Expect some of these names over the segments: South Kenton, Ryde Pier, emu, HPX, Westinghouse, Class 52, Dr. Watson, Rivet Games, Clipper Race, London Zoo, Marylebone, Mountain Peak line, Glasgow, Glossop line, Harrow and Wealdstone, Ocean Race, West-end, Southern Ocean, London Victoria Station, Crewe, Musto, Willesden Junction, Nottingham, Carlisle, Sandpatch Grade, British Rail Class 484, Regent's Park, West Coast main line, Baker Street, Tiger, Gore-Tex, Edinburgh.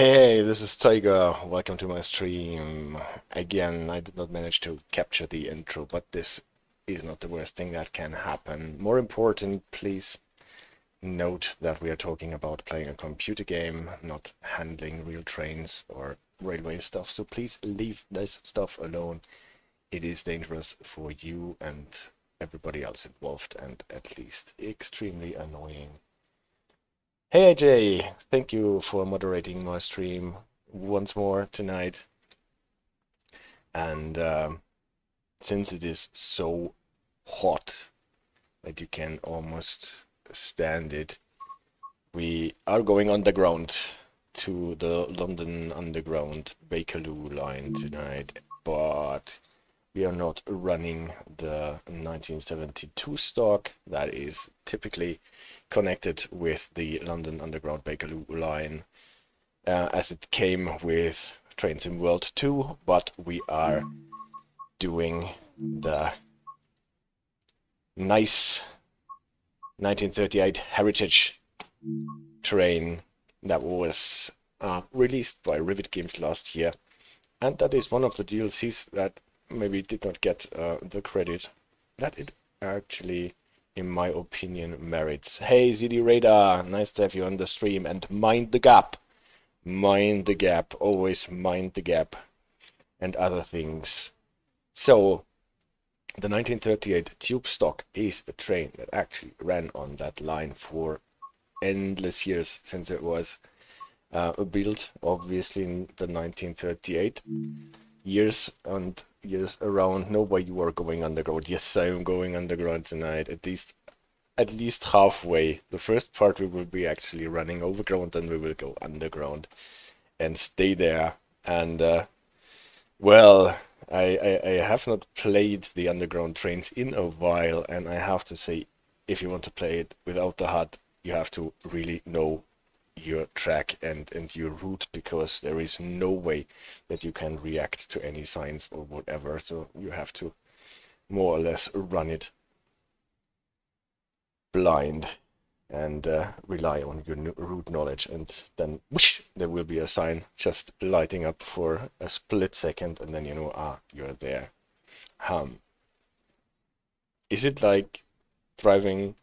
Hey, this is Tiger. Welcome to my stream. Again, I did not manage to capture the intro, but this is not the worst thing that can happen. More important, please note that we are talking about playing a computer game, not handling real trains or railway stuff. So please leave this stuff alone. It is dangerous for you and everybody else involved, and at least extremely annoying. Hey AJ, thank you for moderating my stream once more tonight. And since it is so hot that you can almost stand it, we are going underground to the London Underground Bakerloo Line tonight, but we are not running the 1972 stock that is typically connected with the London Underground Bakerloo Line as it came with Train Sim World 2, but we are doing the nice 1938 heritage train that was released by Rivet Games last year, and that is one of the DLCs that maybe did not get the credit that it actually, in my opinion, merits. Hey ZDRadar, nice to have you on the stream, and mind the gap. Mind the gap, always mind the gap and other things. So, the 1938 tube stock is a train that actually ran on that line for endless years since it was built, obviously, in the 1938 years and years around. No way you are going underground. Yes, I am going underground tonight, at least halfway. The first part we will be actually running overground, then we will go underground and stay there. And well, I have not played the underground trains in a while, and I have to say, if you want to play it without the HUD, you have to really know your track and your route, because there is no way that you can react to any signs or whatever, so you have to more or less run it blind and rely on your route knowledge, and then whoosh, there will be a sign just lighting up for a split second, and then you know, ah, you're there. Is it like driving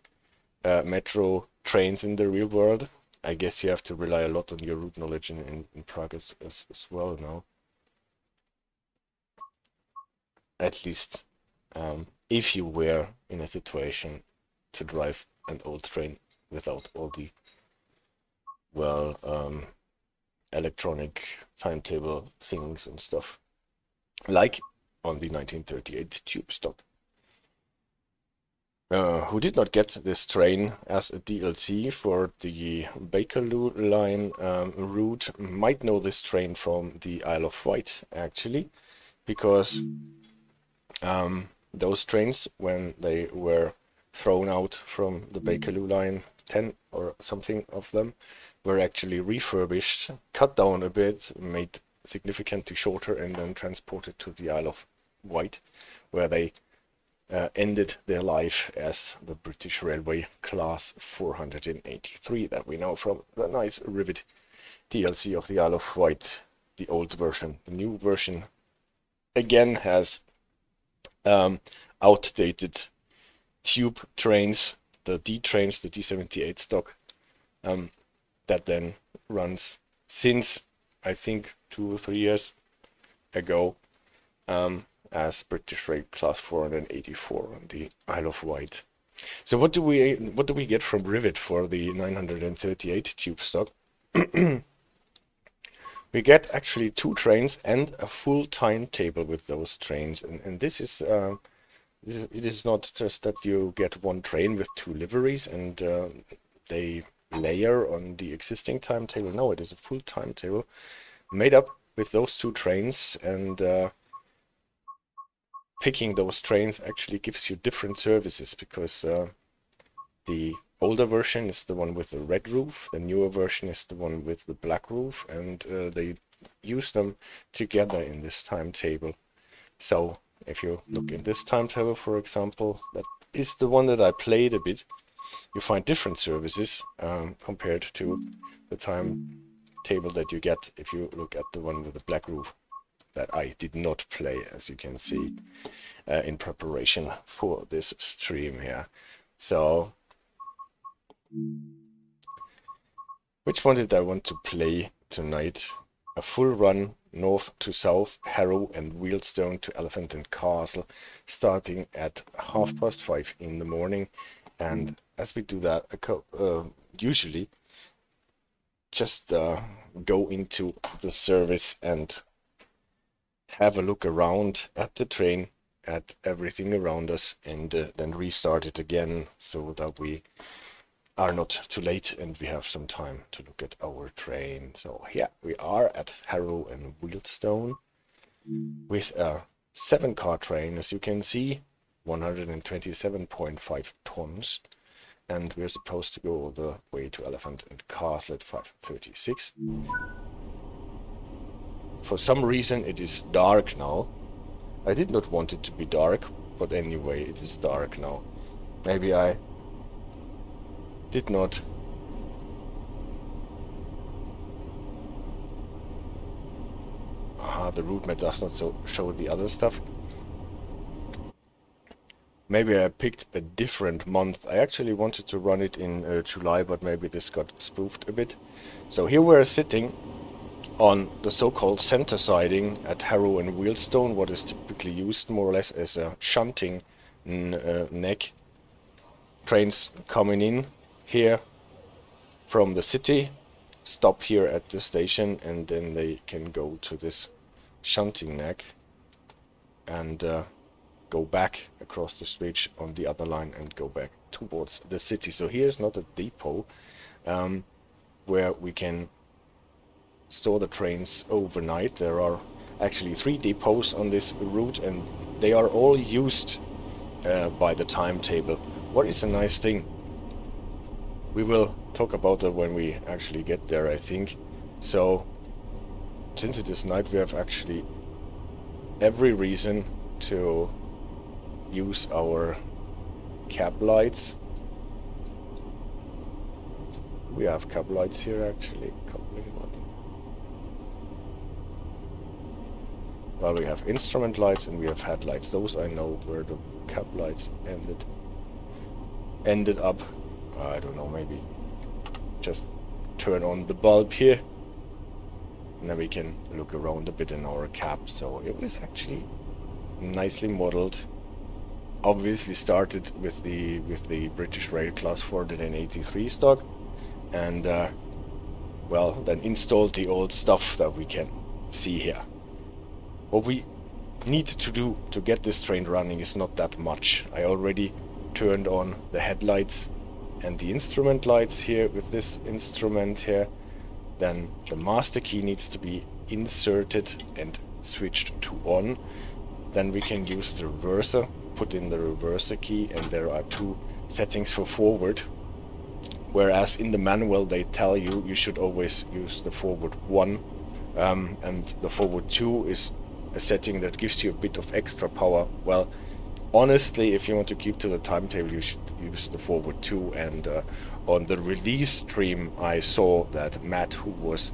metro trains in the real world? I guess you have to rely a lot on your route knowledge in progress as well now. At least if you were in a situation to drive an old train without all the, well, electronic timetable things and stuff, like on the 1938 tube stock. Who did not get this train as a DLC for the Bakerloo Line route might know this train from the Isle of Wight, actually, because those trains, when they were thrown out from the Bakerloo Line, 10 or something of them, were actually refurbished, cut down a bit, made significantly shorter, and then transported to the Isle of Wight, where they ended their life as the British Railway Class 483 that we know from the nice Rivet DLC of the Isle of Wight, the old version. The new version again has outdated tube trains, the D trains, the D78 stock, that then runs since, I think, 2 or 3 years ago, as British Rail Class 484 on the Isle of Wight. So what do we get from Rivet for the 938 tube stock? We get actually 2 trains and a full timetable with those trains, and this is it is not just that you get 1 train with 2 liveries and they layer on the existing timetable. No, it is a full timetable made up with those 2 trains, and picking those trains actually gives you different services, because the older version is the one with the red roof, the newer version is the one with the black roof, and they use them together in this timetable. So if you look in this timetable, for example, that is the one that I played a bit, you find different services compared to the time table that you get if you look at the one with the black roof that I did not play, as you can see, in preparation for this stream here. So, which one did I want to play tonight? A full run north to south, Harrow and Wealdstone to Elephant and Castle, starting at 5:30 in the morning. And as we do that, usually just go into the service and have a look around at the train, at everything around us, and then restart it again so that we are not too late and we have some time to look at our train. So yeah, we are at Harrow and Wealdstone with a 7-car train, as you can see, 127.5 tons, and we're supposed to go all the way to Elephant and Castle at 5:36. For some reason it is dark now. I did not want it to be dark, but anyway, it is dark now. Maybe I did not the route map does not show the other stuff. Maybe I picked a different month. I actually wanted to run it in July, but maybe this got spoofed a bit. So here we're sitting on the so-called center siding at Harrow and Wealdstone, what is typically used more or less as a shunting neck. Trains coming in here from the city, stop here at the station, and then they can go to this shunting neck and go back across the street on the other line and go back towards the city. So here's not a depot where we can store the trains overnight. There are actually 3 depots on this route, and they are all used by the timetable. What is a nice thing? We will talk about that when we actually get there, I think. So, since it is night, we have actually every reason to use our cab lights. We have cab lights here, actually. Well, we have instrument lights and we have headlights. Those I know where the cab lights ended up. I don't know, maybe just turn on the bulb here. And then we can look around a bit in our cab. So it was actually nicely modeled. Obviously started with the British Rail Class 483 stock, and well, then installed the old stuff that we can see here. What we need to do to get this train running is not that much. I already turned on the headlights and the instrument lights here with this instrument here. Then the master key needs to be inserted and switched to on. Then we can use the reverser, put in the reverser key, and there are 2 settings for forward. Whereas in the manual they tell you you should always use the forward 1, and the forward 2 is a setting that gives you a bit of extra power. Well, honestly, if you want to keep to the timetable, you should use the forward 2. And on the release stream, I saw that Matt, who was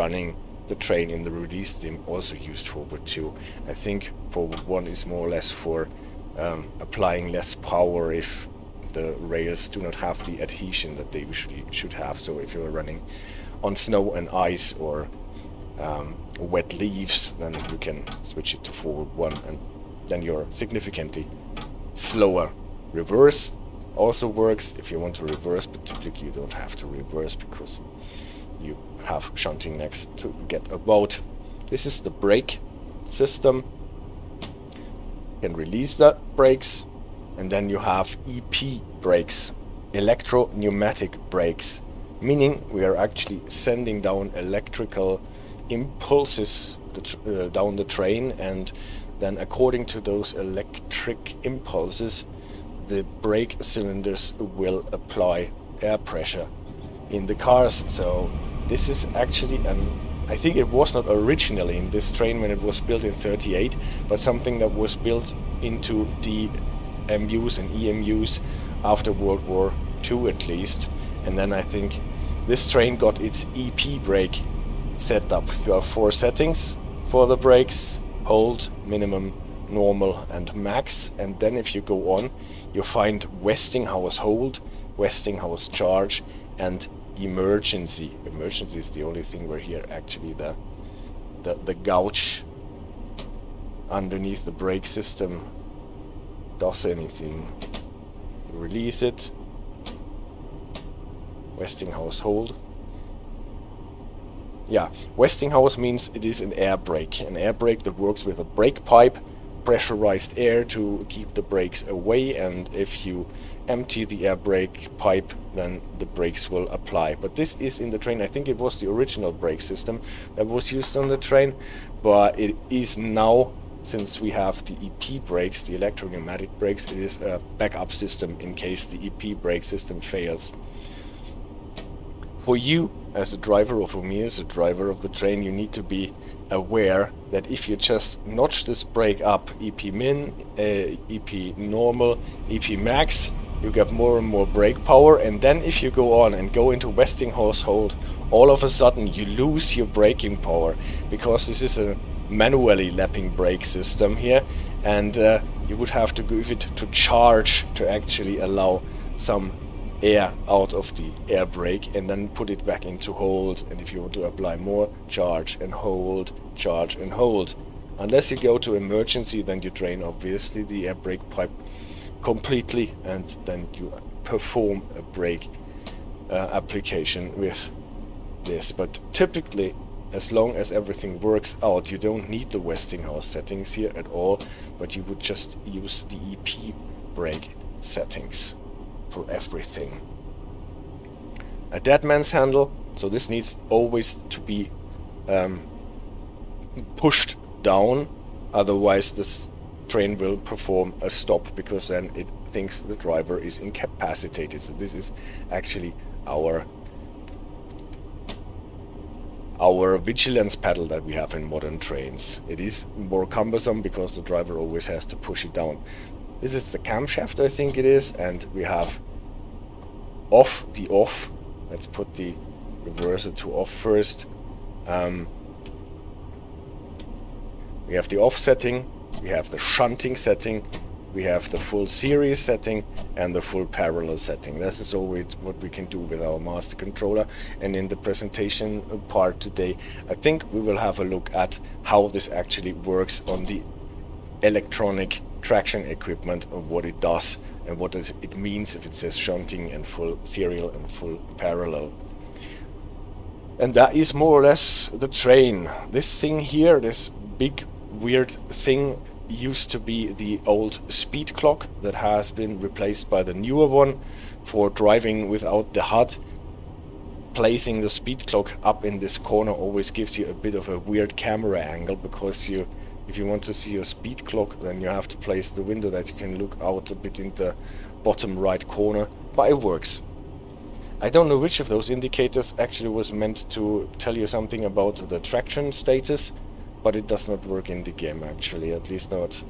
running the train in the release team, also used forward 2. I think forward 1 is more or less for applying less power if the rails do not have the adhesion that they usually should have. So if you're running on snow and ice or wet leaves, then you can switch it to forward 1, and then you're significantly slower. Reverse also works if you want to reverse, but typically you don't have to reverse because you have shunting necks to get about. This is the brake system. You can release the brakes, and then you have EP brakes, electro-pneumatic brakes, meaning we are actually sending down electrical impulses down the train, and then according to those electric impulses the brake cylinders will apply air pressure in the cars. So this is actually I think it was not originally in this train when it was built in 38, but something that was built into DMUs and EMUs after World War II at least, and then I think this train got its EP brake setup. You have four settings for the brakes: hold, minimum, normal and max. And then if you go on, you find Westinghouse hold, Westinghouse charge and emergency. Emergency is the only thing where here actually the gouge underneath the brake system does anything. You release it, Westinghouse hold. Yeah, Westinghouse means it is an air brake that works with a brake pipe, pressurized air to keep the brakes away, and if you empty the air brake pipe, then the brakes will apply. But this is in the train, I think it was the original brake system that was used on the train, but it is now, since we have the EP brakes, the electro-pneumatic brakes, it is a backup system in case the EP brake system fails. For you as a driver, or for me as a driver of the train, you need to be aware that if you just notch this brake up, EP min, EP normal, EP max, you get more and more brake power, and then if you go on and go into Westinghouse hold, all of a sudden you lose your braking power, because this is a manually lapping brake system here, and you would have to give it to charge to actually allow some air out of the air brake, and then put it back into hold. And if you want to apply more, charge and hold, charge and hold. Unless you go to emergency, then you drain obviously the air brake pipe completely, and then you perform a brake application with this. But typically, as long as everything works out, you don't need the Westinghouse settings here at all, but you would just use the EP brake settings for everything. A dead man's handle, so this needs always to be pushed down, otherwise this train will perform a stop, because then it thinks the driver is incapacitated. So this is actually our vigilance pedal that we have in modern trains. It is more cumbersome because the driver always has to push it down. This is the camshaft, I think it is, and we have off, the off. Let's put the reverser to off first. We have the off setting, we have the shunting setting, we have the full series setting, and the full parallel setting. This is always what we can do with our master controller. And in the presentation part today, I think we will have a look at how this actually works on the electronic traction equipment, of what it does and what it means if it says shunting and full serial and full parallel. And that is more or less the train. This thing here, this big weird thing, used to be the old speed clock that has been replaced by the newer one for driving without the HUD. Placing the speed clock up in this corner always gives you a bit of a weird camera angle, because you, if you want to see your speed clock, then you have to place the window that you can look out a bit in the bottom right corner, but it works. I don't know which of those indicators actually was meant to tell you something about the traction status, but it does not work in the game actually, at least not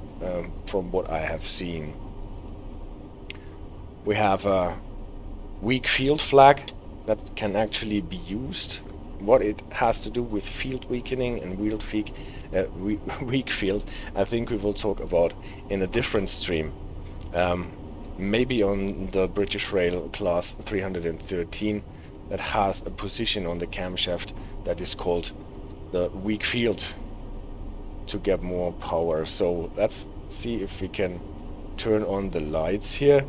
from what I have seen. We have a weak field flag that can actually be used. What it has to do with field weakening and weak field, I think we will talk about in a different stream. Maybe on the British Rail Class 313, that has a position on the camshaft that is called the weak field, to get more power. So let's see if we can turn on the lights here.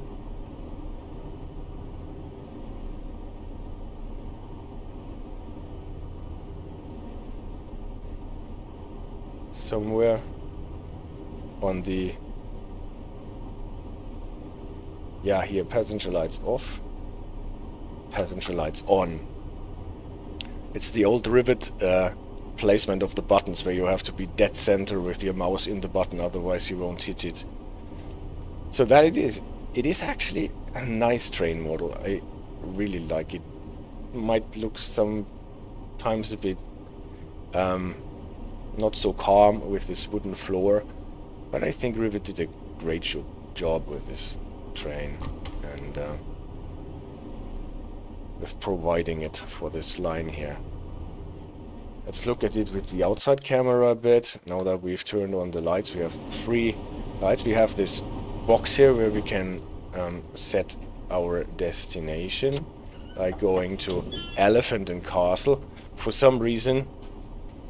Somewhere on the, yeah, here, passenger lights off, passenger lights on. It's the old Rivet placement of the buttons, where you have to be dead center with your mouse in the button, otherwise you won't hit it. So that it is. It is actually a nice train model. I really like it. Might look sometimes a bit not so calm with this wooden floor, but I think Rivet did a great job with this train, and with providing it for this line here. Let's look at it with the outside camera a bit. Now that we've turned on the lights, we have three lights. We have this box here where we can set our destination by going to Elephant and Castle. For some reason,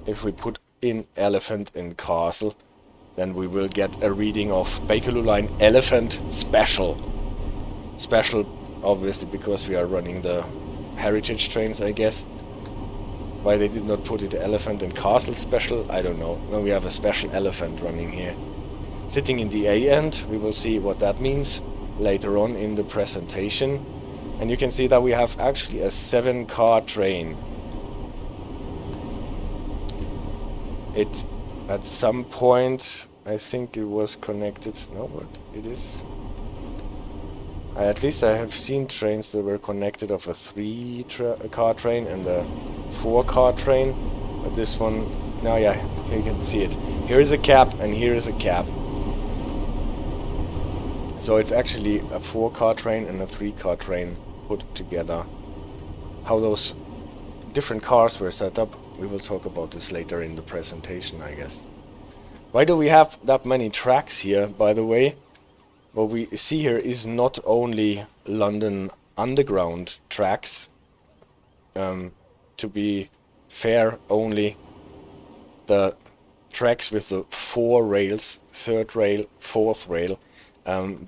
if we put in Elephant and Castle, then we will get a reading of Bakerloo Line Elephant Special. Special, obviously, because we are running the heritage trains, I guess. Why they did not put it Elephant and Castle Special, I don't know. Now we have a special elephant running here. Sitting in the A end, we will see what that means later on in the presentation. And you can see that we have actually a 7-car train. It, at some point, I think it was connected. No, but it is. At least I have seen trains that were connected of a 3-car train and a 4-car train. But this one, now yeah, here you can see it. Here is a cab and here is a cab. So it's actually a 4-car train and a 3-car train put together. How those different cars were set up, we will talk about this later in the presentation, I guess. Why do we have that many tracks here, by the way? What we see here is not only London Underground tracks. To be fair, only the tracks with the 4 rails, 3rd rail, 4th rail,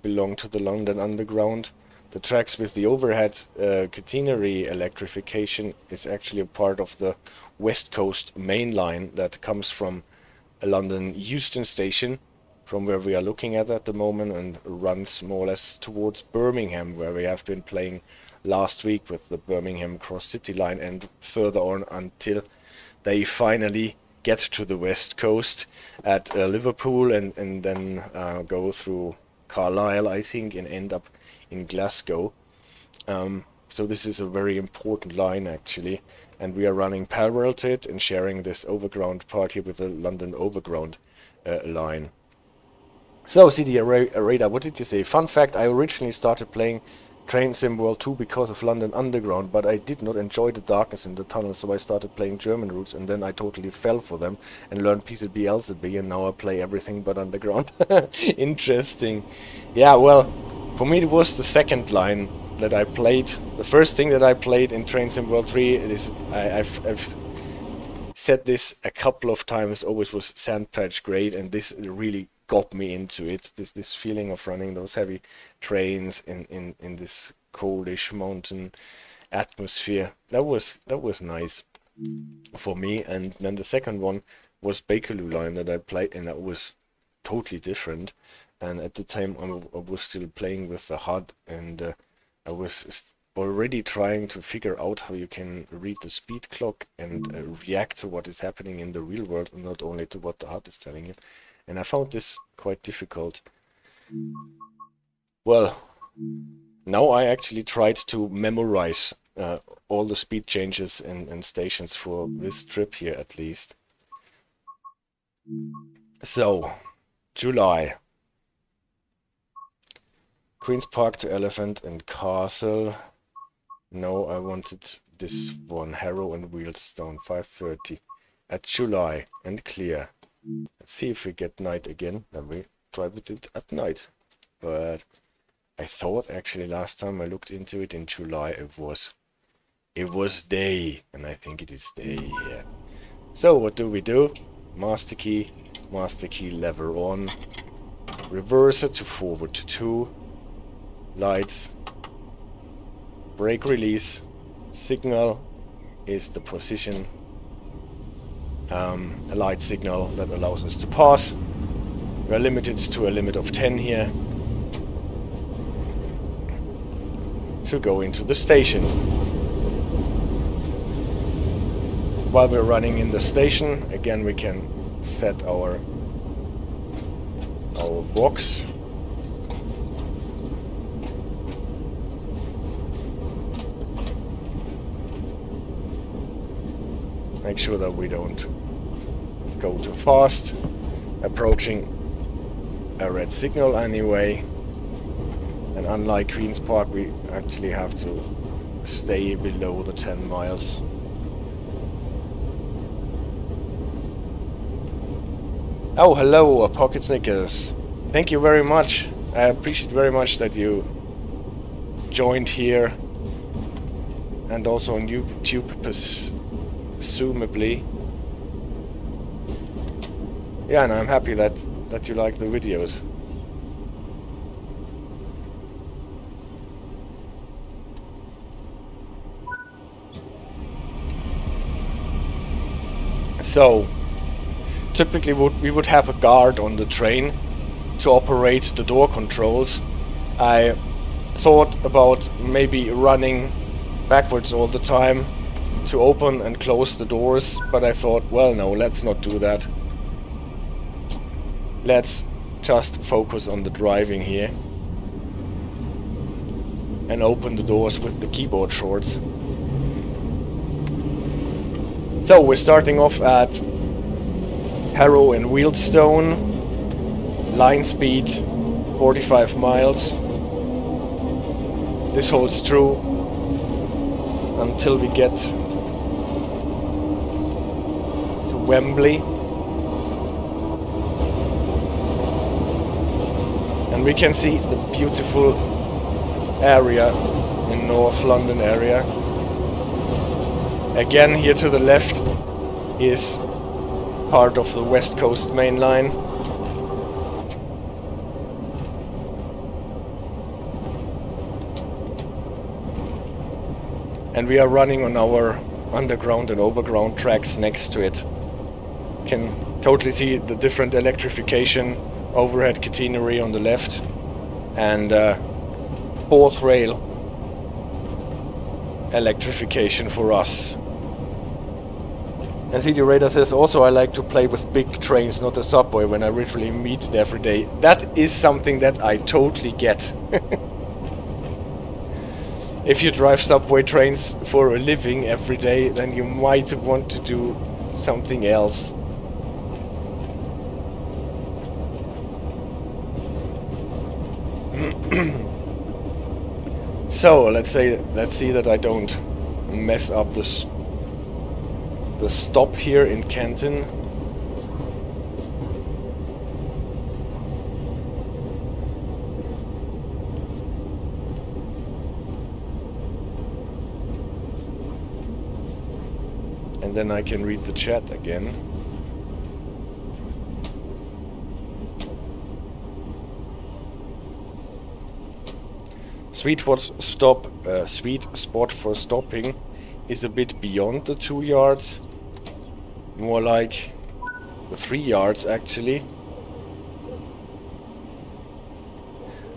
belong to the London Underground. The tracks with the overhead catenary electrification is actually a part of the West Coast main line that comes from London Euston station, from where we are looking at the moment, and runs more or less towards Birmingham, where we have been playing last week with the Birmingham Cross City line, and further on until they finally get to the West Coast at Liverpool, and then go through Carlisle, I think, and end up in Glasgow. So this is a very important line, actually, and we are running parallel to it and sharing this overground part here with the London Overground line. So, ZDRadar, what did you say? Fun fact, I originally started playing Train Sim World 2 because of London Underground, but I did not enjoy the darkness in the tunnel, so I started playing German routes, and then I totally fell for them and learned PCB, LCB, and now I play everything but Underground. Interesting. Yeah, well, for me it was the second line that I played. The first thing that I played in Train Sim World 3, it is, I've said this a couple of times, always was Sandpatch Grade, and this really got me into it, this feeling of running those heavy trains in this coldish mountain atmosphere. That was nice for me. And then the second one was Bakerloo Line that I played, and that was totally different. And at the time I was still playing with the HUD, and I was already trying to figure out how you can read the speed clock and react to what is happening in the real world and not only to what the HUD is telling you. And I found this quite difficult. Well, now I actually tried to memorize all the speed changes and stations for this trip here, at least. So, July. Queen's Park to Elephant and Castle. No, I wanted this one. Harrow and Wealdstone, 5:30 at July and clear. Let's see if we get night again, then we try with it at night. But I thought actually last time I looked into it in July it was day, and I think it is day here. So what do? Master key lever on, reverser to forward to 2, lights, brake release, signal is the position. A light signal that allows us to pass. We are limited to a limit of 10 here to go into the station. While we're running in the station, again we can set our box. Make sure that we don't go too fast, approaching a red signal anyway. And unlike Queen's Park, we actually have to stay below the 10 miles. Oh, hello, a pocket snickers. Thank you very much. I appreciate very much that you joined here and also on YouTube, presumably. Yeah, and I'm happy that you like the videos. So, typically we would have a guard on the train to operate the door controls. I thought about maybe running backwards all the time to open and close the doors, but I thought, well, no, let's not do that. Let's just focus on the driving here and open the doors with the keyboard shorts. So we're starting off at Harrow and Wealdstone, line speed 45 miles. This holds true until we get to Wembley. And we can see the beautiful area in North London area. Again, here to the left is part of the West Coast main line. And we are running on our underground and overground tracks next to it. You can totally see the different electrification, overhead catenary on the left, and fourth rail electrification for us. And ZDRadar says also, I like to play with big trains, not a subway, when I literally meet it every day. That is something that I totally get. If you drive subway trains for a living every day, then you might want to do something else. So let's see that I don't mess up the stop here in Canton. And then I can read the chat again. Sweet spot for stopping is a bit beyond the 2 yards, more like the 3 yards actually.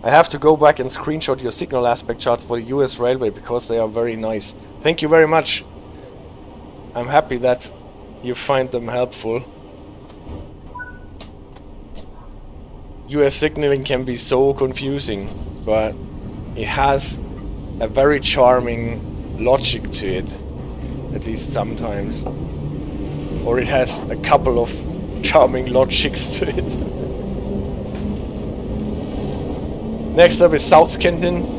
I have to go back and screenshot your signal aspect charts for the US Railway because they are very nice. Thank you very much. I'm happy that you find them helpful. US signaling can be so confusing, but it has a very charming logic to it, at least sometimes. Or it has a couple of charming logics to it. Next up is South Kenton.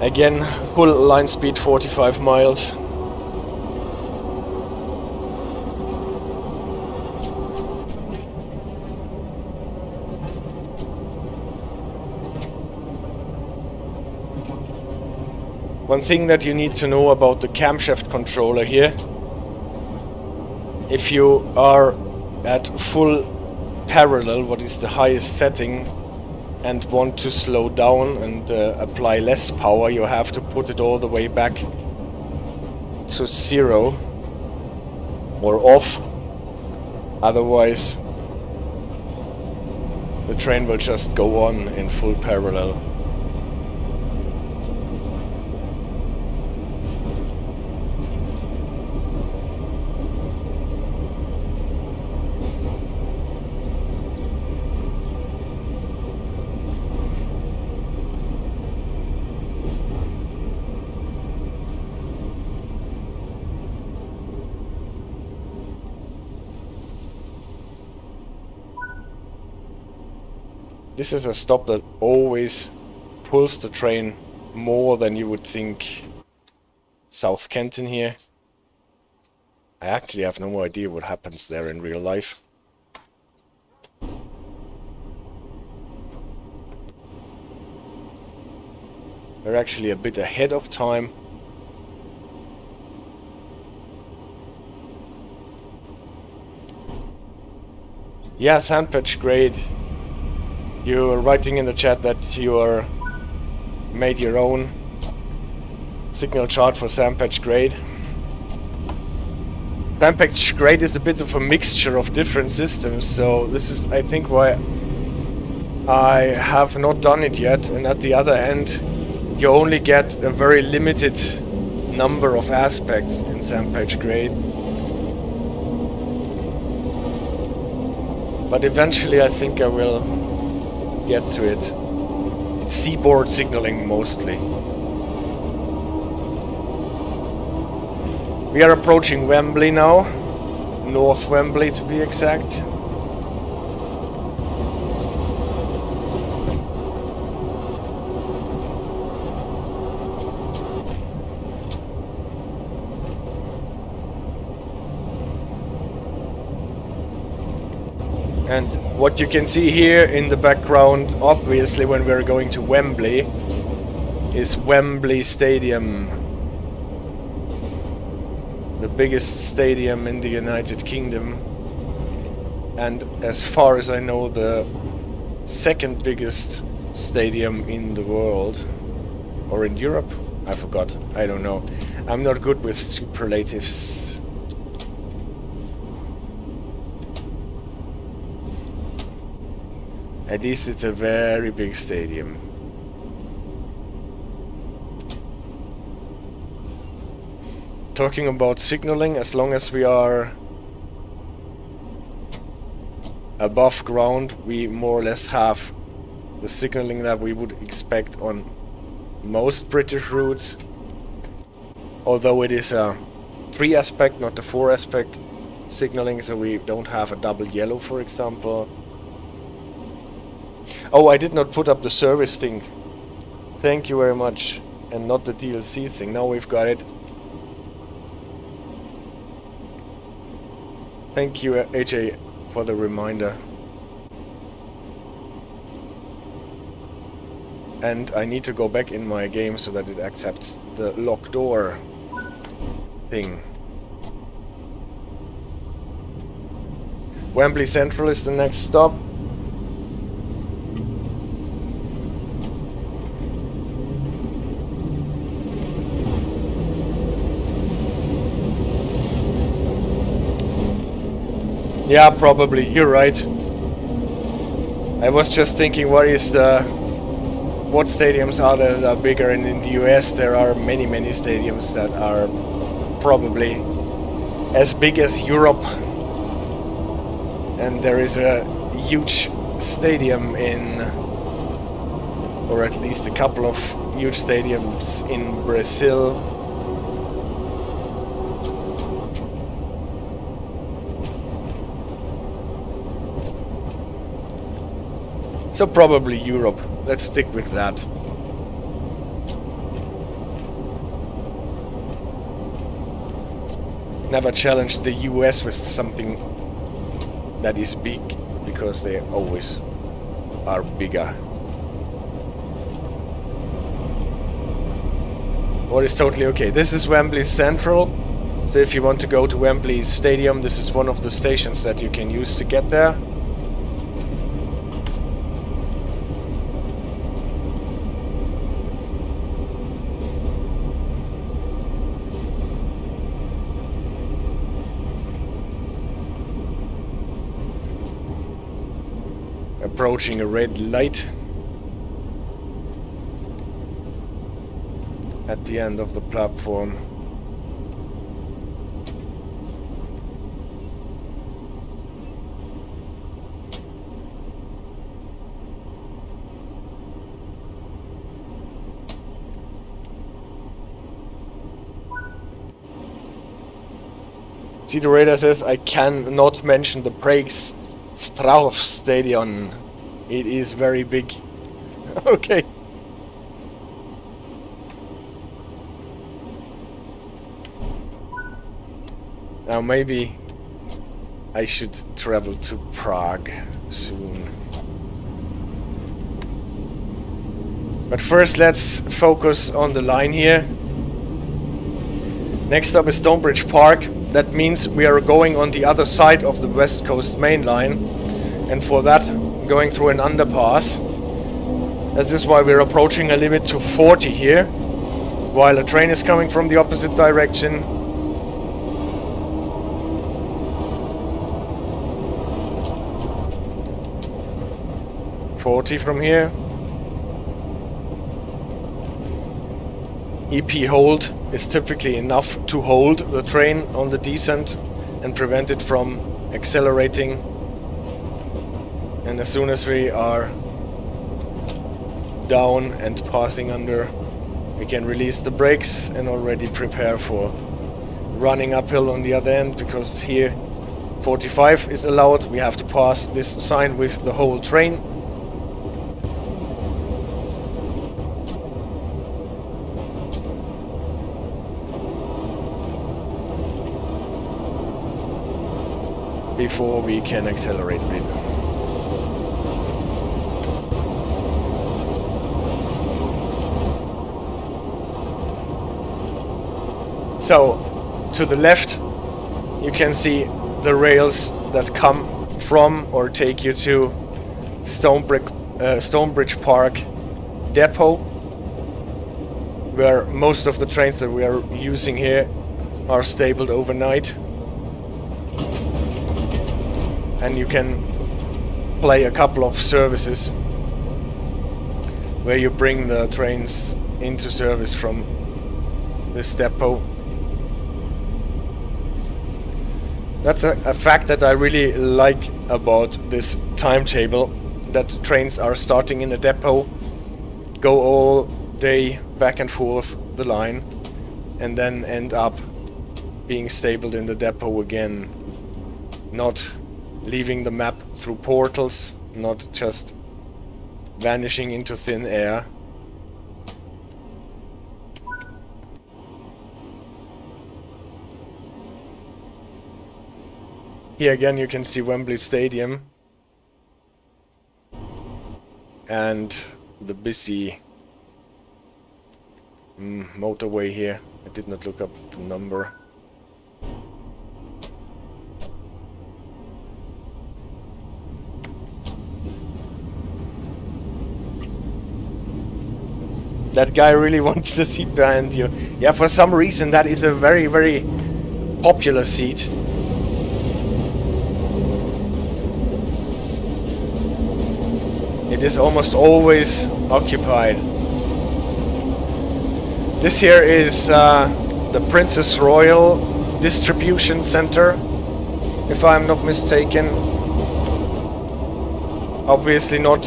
Again, full line speed 45 miles. One thing that you need to know about the camshaft controller here, if you are at full parallel, what is the highest setting, and want to slow down and apply less power, you have to put it all the way back to zero or off, otherwise the train will just go on in full parallel. This is a stop that always pulls the train more than you would think. South Kenton here. I actually have no idea what happens there in real life. We're actually a bit ahead of time. Yeah, Sandpatch Grade. You're writing in the chat that you are made your own signal chart for Sandpatch Grade. Sandpatch Grade is a bit of a mixture of different systems, so this is, I think, why I have not done it yet. And at the other end, you only get a very limited number of aspects in Sandpatch Grade. But eventually, I think I will get to it. It's seaboard signaling mostly. We are approaching Wembley now. North Wembley to be exact. And what you can see here in the background, obviously, when we're going to Wembley, is Wembley Stadium. The biggest stadium in the United Kingdom. And as far as I know, the second biggest stadium in the world. Or in Europe? I forgot. I don't know. I'm not good with superlatives. At least it's a very big stadium. Talking about signaling, as long as we are above ground, we more or less have the signaling that we would expect on most British routes. Although it is a 3-aspect, not a 4-aspect signaling, so we don't have a double yellow, for example. Oh, I did not put up the service thing. Thank you very much. And not the DLC thing. Now we've got it. Thank you, AJ, for the reminder. And I need to go back in my game so that it accepts the lock door thing. Wembley Central is the next stop. Yeah, probably. You're right. I was just thinking, what stadiums are there that are bigger? And in the US, there are many, many stadiums that are probably as big as Europe. And there is a huge stadium in, or at least a couple of huge stadiums in Brazil. So probably Europe. Let's stick with that. Never challenge the US with something that is big, because they always are bigger. What is totally okay. This is Wembley Central. So if you want to go to Wembley Stadium, this is one of the stations that you can use to get there. Approaching a red light at the end of the platform. ZDRadar says I cannot mention the Prague's Strauch Stadion. It is very big. Okay. Now maybe I should travel to Prague soon. But first let's focus on the line here. Next up is Stonebridge Park. That means we are going on the other side of the West Coast main line. And for that, going through an underpass. That is why we're approaching a limit to 40 here. While a train is coming from the opposite direction. From here. EP hold is typically enough to hold the train on the descent and prevent it from accelerating. And as soon as we are down and passing under, we can release the brakes and already prepare for running uphill on the other end, because here 45 is allowed. We have to pass this sign with the whole train. Before we can accelerate a bit. So, to the left, you can see the rails that come from or take you to Stonebridge Park Depot, where most of the trains that we are using here are stabled overnight. And you can play a couple of services where you bring the trains into service from this depot. That's a fact that I really like about this timetable, that trains are starting in a depot, go all day back and forth the line, and then end up being stabled in the depot again. Not leaving the map through portals, not just vanishing into thin air. Here again you can see Wembley Stadium and the busy motorway here. I did not look up the number. That guy really wants the seat behind you. Yeah, for some reason that is a very, very popular seat. It is almost always occupied. This here is the Princess Royal Distribution Center, if I'm not mistaken. Obviously not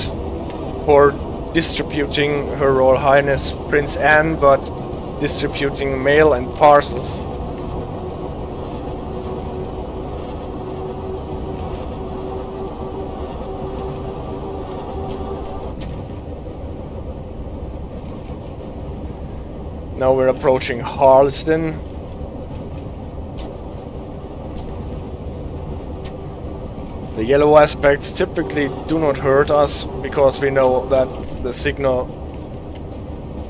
for distributing Her Royal Highness Prince Anne, but distributing mail and parcels. Now we're approaching Harlesden. The yellow aspects typically do not hurt us, because we know that the signal,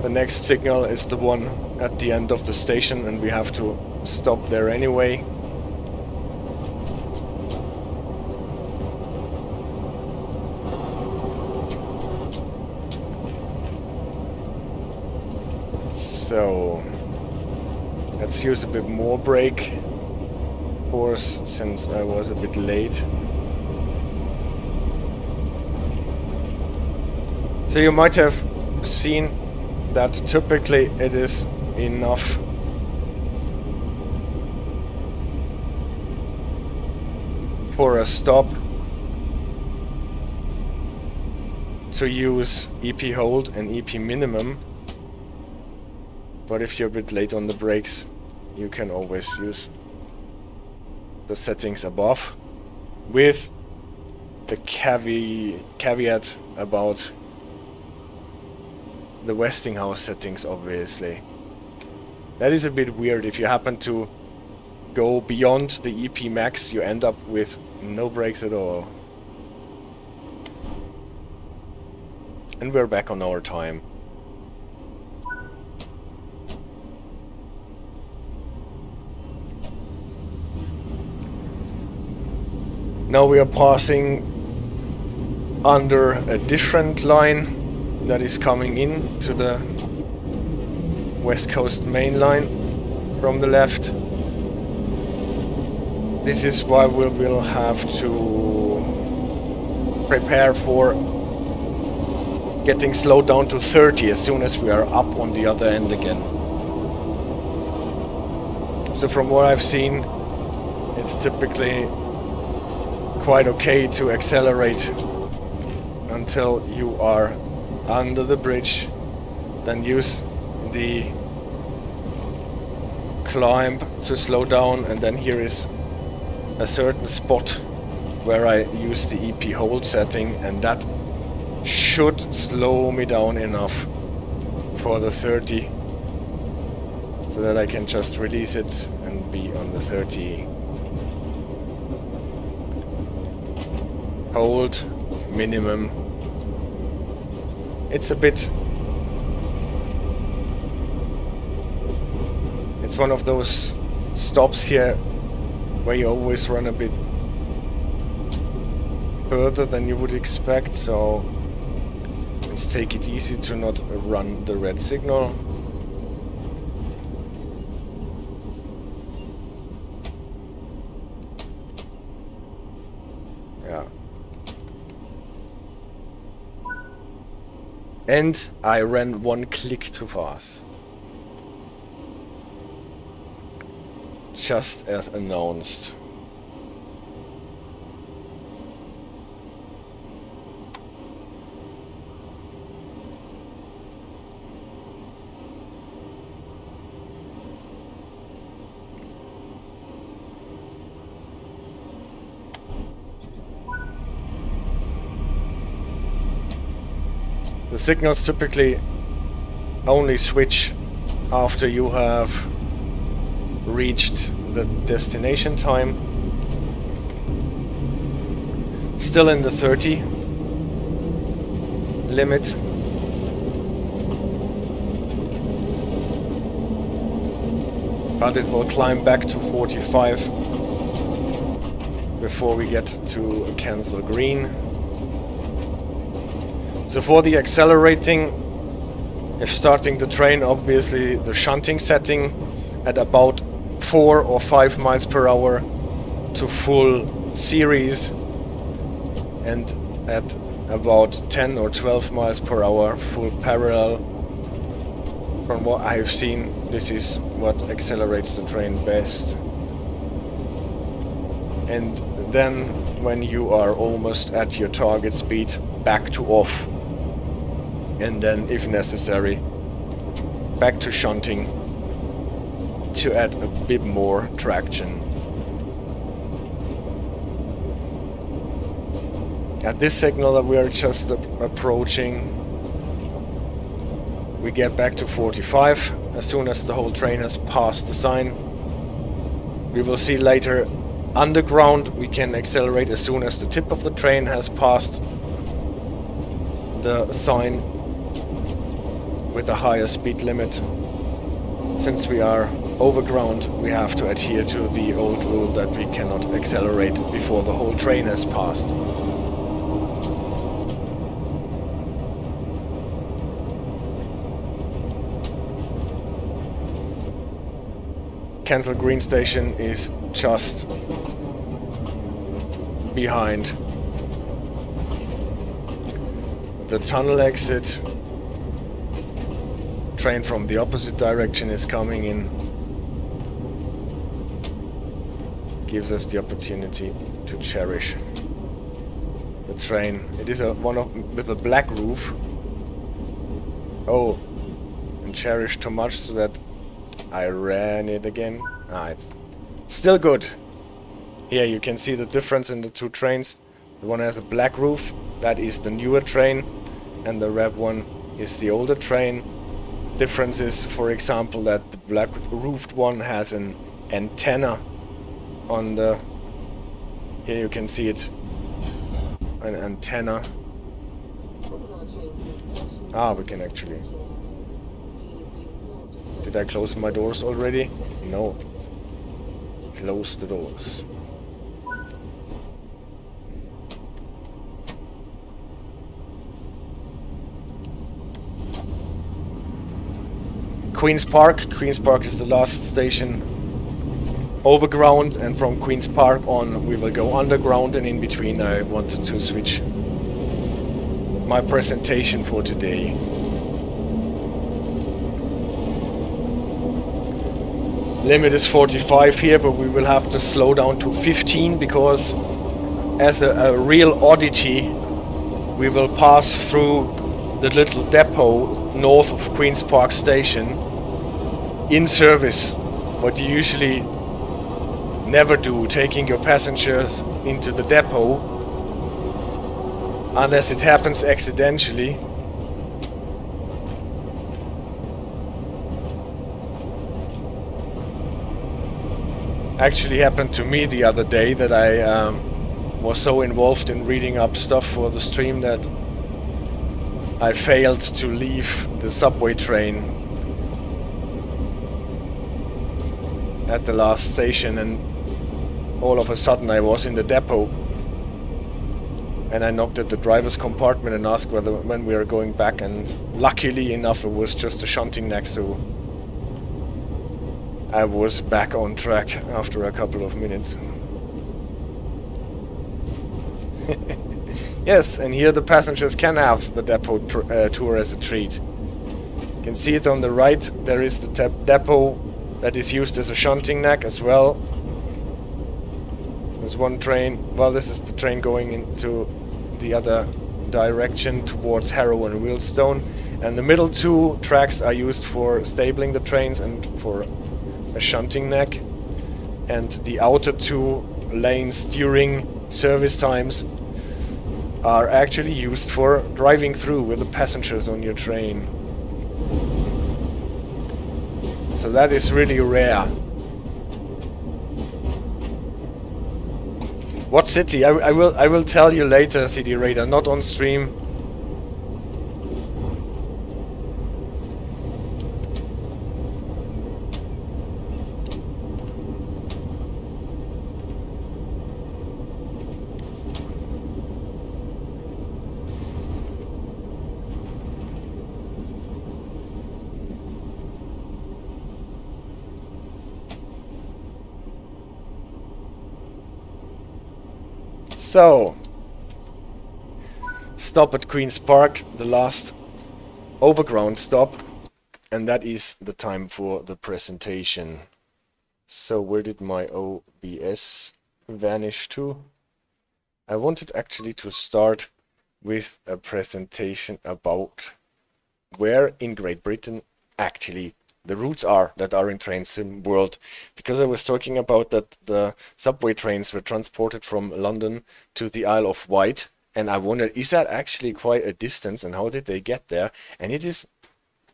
the next signal is the one at the end of the station, and we have to stop there anyway. So, let's use a bit more brake force since I was a bit late. So you might have seen that typically it is enough for a stop to use EP hold and EP minimum, but if you're a bit late on the brakes you can always use the settings above with the caveat about the Westinghouse settings, obviously. That is a bit weird. If you happen to go beyond the EP max, you end up with no brakes at all. And we're back on our time. Now we are passing under a different line that is coming in to the West Coast main line from the left. This is why we will have to prepare for getting slowed down to 30 as soon as we are up on the other end again. So from what I've seen, it's typically quite okay to accelerate until you are under the bridge, then use the climb to slow down, and then here is a certain spot where I use the EP hold setting, and that should slow me down enough for the 30 so that I can just release it and be on the 30. Hold minimum. It's one of those stops here where you always run a bit further than you would expect, so let's take it easy to not run the red signal. And I ran one click too fast. Just as announced. The signals typically only switch after you have reached the destination time. Still in the 30 limit. But it will climb back to 45 before we get to Kensal Green. So for the accelerating, if starting the train, obviously the shunting setting at about 4 or 5 miles per hour to full series, and at about 10 or 12 miles per hour full parallel. From what I've seen, this is what accelerates the train best. And then when you are almost at your target speed, back to off. And then, if necessary, back to shunting to add a bit more traction. At this signal that we are just approaching, we get back to 45 as soon as the whole train has passed the sign. We will see later underground, we can accelerate as soon as the tip of the train has passed the sign with a higher speed limit. Since we are overground, we have to adhere to the old rule that we cannot accelerate before the whole train has passed. Kensal Green Station is just behind the tunnel exit. Train from the opposite direction is coming in. Gives us the opportunity to cherish the train. It is with a black roof. Oh, and cherished too much so that I ran it again. Ah, it's still good. Here you can see the difference in the two trains. The one has a black roof, that is the newer train, and the red one is the older train. Difference is, for example, that the black roofed one has an antenna on the... Here you can see it. An antenna. Ah, we can actually... Did I close my doors already? No. Close the doors. Queen's Park. Queen's Park is the last station overground, and from Queen's Park on we will go underground, and in between I wanted to switch my presentation for today. Limit is 45 here, but we will have to slow down to 15 because as a real oddity we will pass through the little depot north of Queen's Park Station in service, what you usually never do, taking your passengers into the depot unless it happens accidentally. Actually happened to me the other day that I was so involved in reading up stuff for the stream that I failed to leave the subway train at the last station, and all of a sudden I was in the depot, and I knocked at the driver's compartment and asked when we are going back, and luckily enough it was just a shunting next to. I was back on track after a couple of minutes. Yes, and here the passengers can have the depot tour as a treat. You can see it on the right, there is the depot that is used as a shunting neck as well. There's one train, well this is the train going into the other direction towards Harrow and Wealdstone, and the middle two tracks are used for stabling the trains and for a shunting neck, and the outer two lanes during service times are actually used for driving through with the passengers on your train. So that is really rare. What city? I will tell you later, ZDRadar, not on stream. So, stop at Queen's Park, the last overground stop, and that is the time for the presentation. So where did my OBS vanish to? I wanted actually to start with a presentation about where in Great Britain actually the routes are that are in Train Sim World, because I was talking about that the subway trains were transported from London to the Isle of Wight, and I wondered, is that actually quite a distance and how did they get there? And it is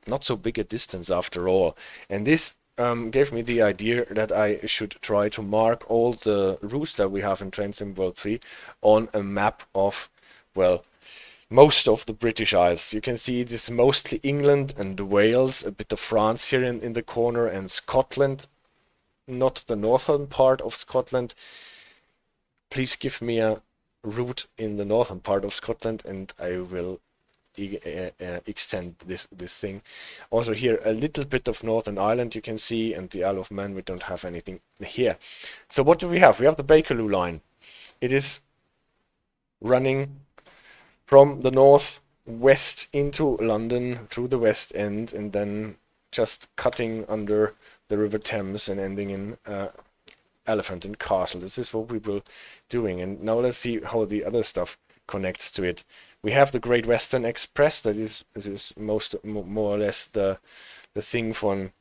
not so big a distance after all, and this gave me the idea that I should try to mark all the routes that we have in Train Sim World 3 on a map of, well, most of the British Isles. You can see it is mostly England and Wales, a bit of France here in the corner, and Scotland, not the northern part of Scotland. Please give me a route in the northern part of Scotland and I will extend this thing. Also here a little bit of Northern Ireland you can see, and the Isle of Man, we don't have anything here. So what do we have? We have the Bakerloo Line. It is running from the north west into London through the West End, and then just cutting under the River Thames and ending in Elephant and Castle. This is what we will be doing, and now let's see how the other stuff connects to it. We have the Great Western Express, that is more or less the thing from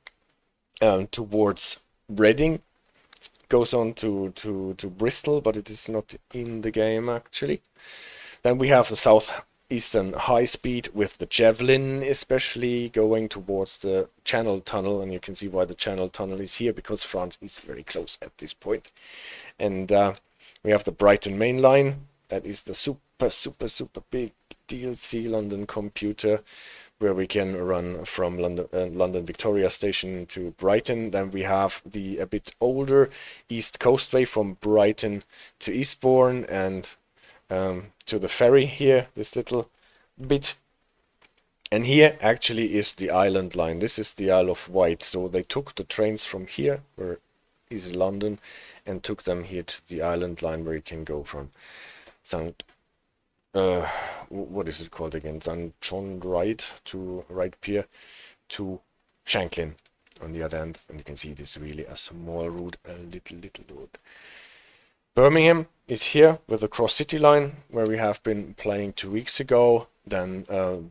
towards Reading. goes on to Bristol, but it is not in the game actually. Then we have the South Eastern High Speed with the Javelin, especially going towards the Channel Tunnel, and you can see why the Channel Tunnel is here, because France is very close at this point. And we have the Brighton Main Line. That is the super big DLC London computer, where we can run from London, London Victoria Station to Brighton. Then we have the a bit older East Coastway from Brighton to Eastbourne and to the ferry here, this little bit. And here actually is the Island Line. This is the Isle of Wight. So they took the trains from here, where is London, and took them here to the Island Line, where you can go from what is it called again? St John Ryde to Ryde Pier to Shanklin on the other end. And you can see this really a small route, a little route. Birmingham is here with the Cross City line, where we have been playing 2 weeks ago. Then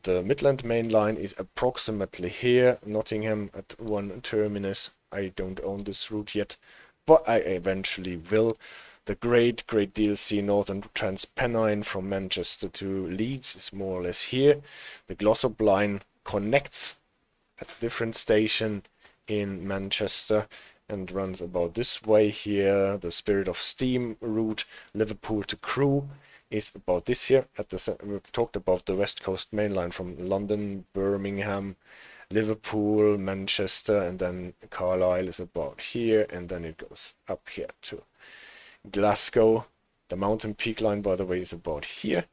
the Midland Main Line is approximately here. Nottingham at one terminus. I don't own this route yet, but I eventually will. The great DLC Northern Transpennine from Manchester to Leeds is more or less here. The Glossop line connects at a different station in Manchester and runs about this way here. The Spirit of Steam route, Liverpool to Crewe, is about this here. We've talked about the West Coast main line from London, Birmingham, Liverpool, Manchester, and then Carlisle is about here, and then it goes up here to Glasgow. The Mountain Peak line, by the way, is about here,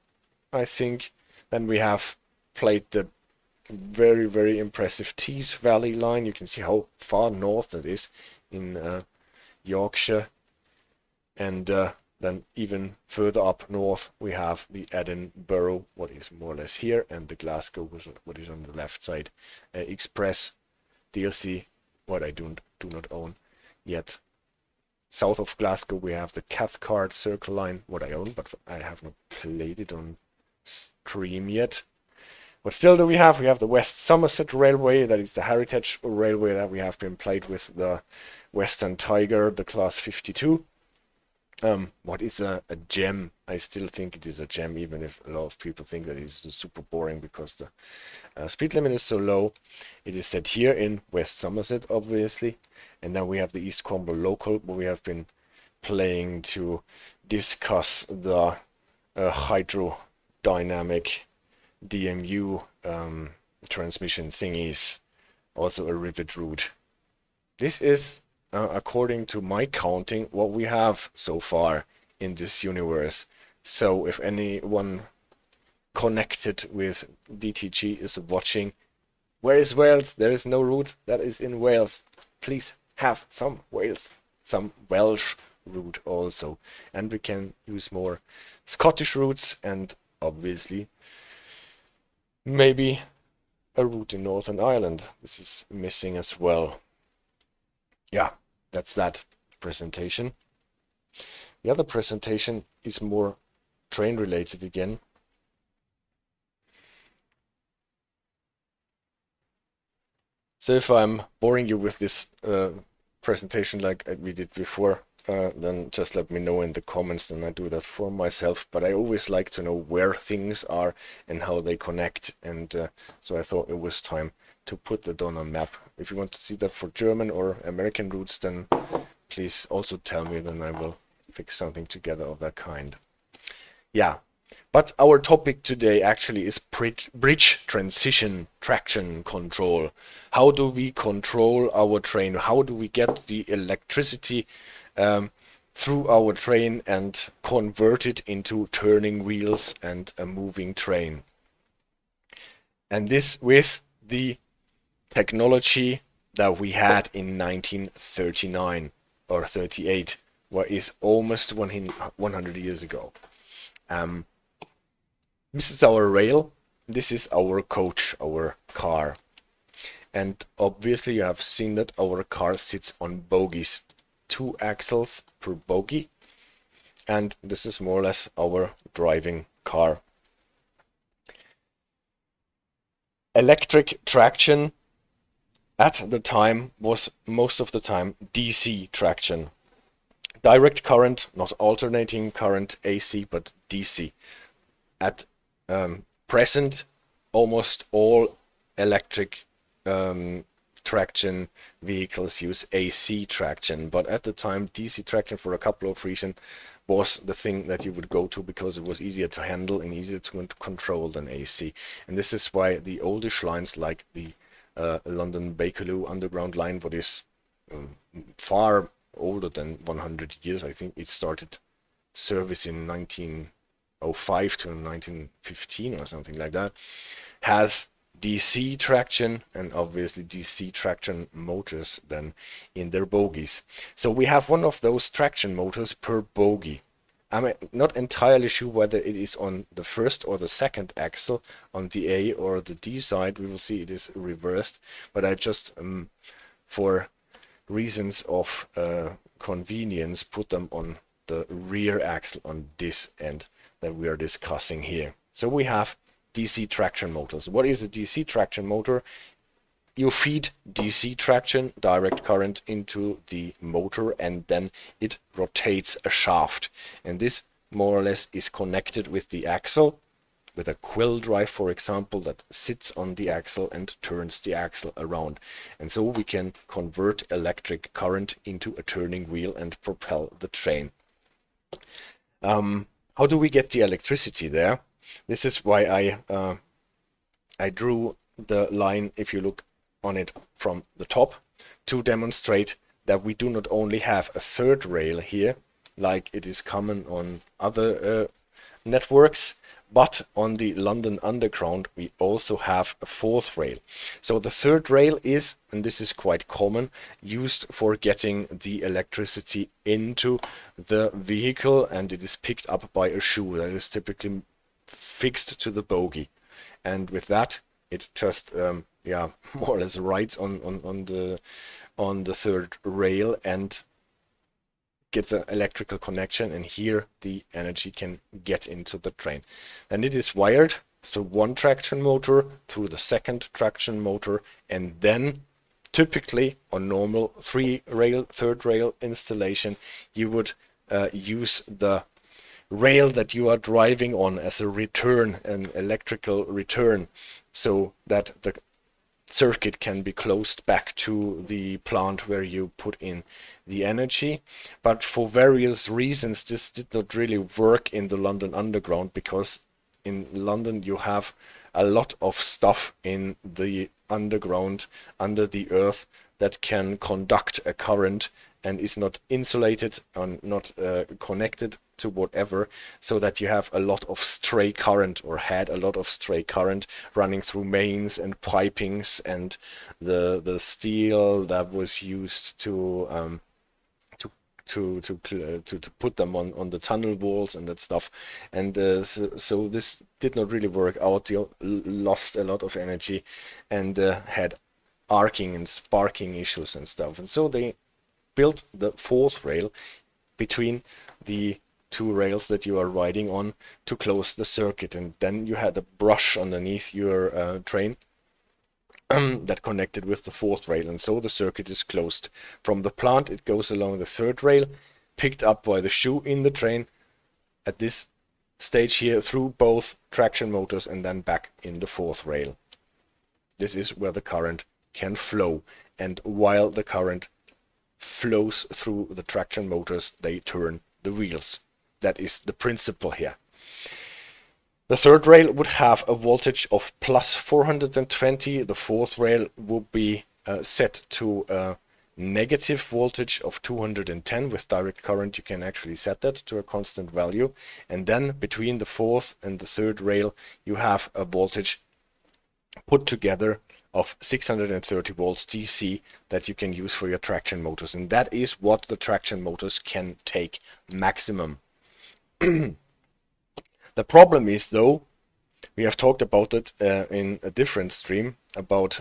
I think. Then we have played the very impressive Tees Valley line. You can see how far north it is in Yorkshire. And then even further up north we have the Edinburgh, what is more or less here, and the Glasgow, what is on the left side. Express DLC, what I do not own yet. South of Glasgow we have the Cathcart Circle line, what I own, but I have not played it on stream yet. What still do we have? We have the West Somerset Railway, that is the Heritage Railway that we have been played with the Western Tiger, the Class 52. What is a gem? I still think it is a gem, even if a lot of people think that it's super boring because the speed limit is so low. It is set here in West Somerset, obviously. And then we have the East Cornwall Local, where we have been playing to discuss the hydrodynamic DMU transmission thingies, also a rivet route. This is according to my counting what we have so far in this universe. So if anyone connected with DTG is watching, where is Wales? There is no route that is in Wales. Please have some Wales, some Welsh route also, and we can use more Scottish routes, and obviously maybe a route in Northern Ireland. This is missing as well. Yeah, that's that presentation. The other presentation is more train related again. So if I'm boring you with this presentation like we did before, then just let me know in the comments, and I do that for myself. But I always like to know where things are and how they connect, and so I thought it was time to put that on a map. If you want to see that for German or American routes, then please also tell me, then I will fix something together of that kind. Yeah, but our topic today actually is bridge transition traction control. How do we control our train? How do we get the electricity through our train and convert it into turning wheels and a moving train? And this with the technology that we had in 1939 or 38, what is almost 100 years ago. This is our rail, this is our coach, our car. And obviously you have seen that our car sits on bogies. 2 axles per bogie, and this is more or less our driving car. Electric traction at the time was most of the time DC traction. direct current, not alternating current AC, but DC. At present, almost all electric traction vehicles use AC traction, but at the time DC traction, for a couple of reasons, was the thing that you would go to because it was easier to handle and easier to control than AC. And this is why the oldish lines like the London Bakerloo Underground line, what is far older than 100 years, I think it started service in 1905 to 1915 or something like that, has DC traction, and obviously DC traction motors then in their bogies. So we have one of those traction motors per bogie. I'm not entirely sure whether it is on the first or the second axle, on the A or the D side. We will see it is reversed, but I just for reasons of convenience put them on the rear axle on this end that we are discussing here. So we have DC traction motors. What is a DC traction motor? You feed DC traction, direct current, into the motor, and then it rotates a shaft. And this more or less is connected with the axle, with a quill drive, for example, that sits on the axle and turns the axle around. And so we can convert electric current into a turning wheel and propel the train. How do we get the electricity there? This is why I drew the line, if you look on it from the top, to demonstrate that we do not only have a third rail here, like it is common on other networks, but on the London Underground we also have a fourth rail. So the third rail is, and this is quite common, used for getting the electricity into the vehicle, and it is picked up by a shoe that is typically fixed to the bogie, and with that it just yeah, more or less rides on the third rail and gets an electrical connection, and here the energy can get into the train. And it is wired through one traction motor, through the second traction motor, and then typically on normal third rail installation you would use the rail that you are driving on as a return, an electrical return, so that the circuit can be closed back to the plant where you put in the energy. But for various reasons this did not really work in the London Underground, because in London you have a lot of stuff in the underground, under the earth, that can conduct a current and is not insulated and not connected to whatever, so that you have a lot of stray current, or had a lot of stray current, running through mains and pipings, and the steel that was used to put them on the tunnel walls and that stuff. And so this did not really work out. You lost a lot of energy and had arcing and sparking issues and stuff. And so they built the fourth rail between the two rails that you are riding on to close the circuit, and then you had a brush underneath your train that connected with the fourth rail, and so the circuit is closed. From the plant it goes along the third rail, picked up by the shoe in the train at this stage here, through both traction motors, and then back in the fourth rail. This is where the current can flow, and while the current flows through the traction motors they turn the wheels. That is the principle here. The third rail would have a voltage of plus 420. The fourth rail would be set to a negative voltage of 210. With direct current you can actually set that to a constant value, and then between the fourth and the third rail you have a voltage put together of 630 volts DC that you can use for your traction motors, and that is what the traction motors can take maximum. The problem is, though, we have talked about it in a different stream about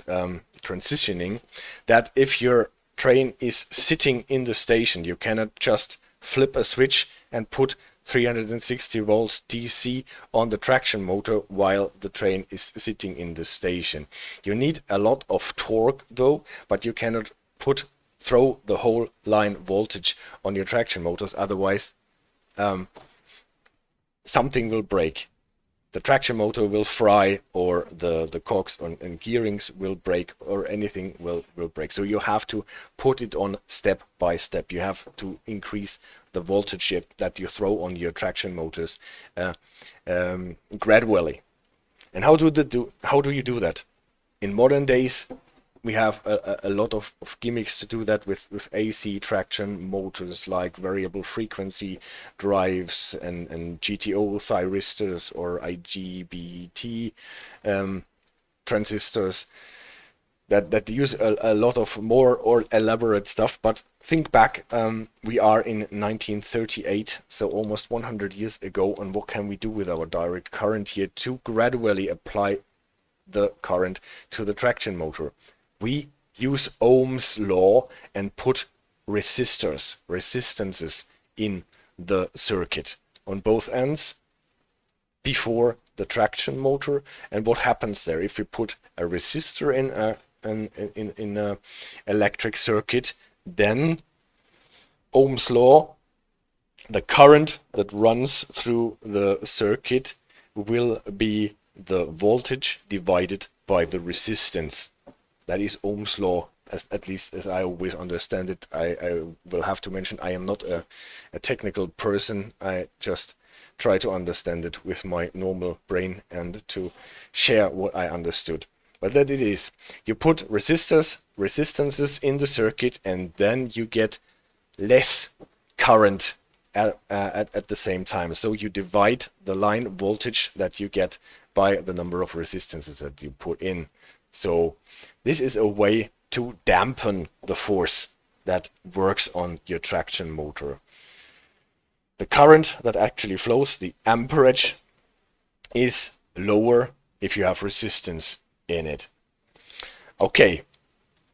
transitioning, that if your train is sitting in the station you cannot just flip a switch and put 360 volts DC on the traction motor while the train is sitting in the station. You need a lot of torque though, but you cannot put throw the whole line voltage on your traction motors, otherwise something will break. The traction motor will fry, or the cogs and gearings will break, or anything will break. So you have to put it on step by step. You have to increase the voltage that you throw on your traction motors gradually. And how do you do that? In modern days, we have a lot of gimmicks to do that with AC traction motors, like variable frequency drives and GTO thyristors or IGBT transistors that use a lot of more or elaborate stuff. But think back, we are in 1938, so almost 100 years ago, and what can we do with our direct current here to gradually apply the current to the traction motor? We use Ohm's law and put resistances in the circuit on both ends before the traction motor. And what happens there? If we put a resistor in an electric circuit, then Ohm's law, the current that runs through the circuit will be the voltage divided by the resistance. That is Ohm's law, at least as I always understand it. I will have to mention I am not a technical person. I just try to understand it with my normal brain and to share what I understood. But that it is. You put resistances in the circuit, and then you get less current at the same time. So you divide the line voltage that you get by the number of resistances that you put in. So this is a way to dampen the force that works on your traction motor. The current that actually flows, the amperage, is lower if you have resistance in it. Okay,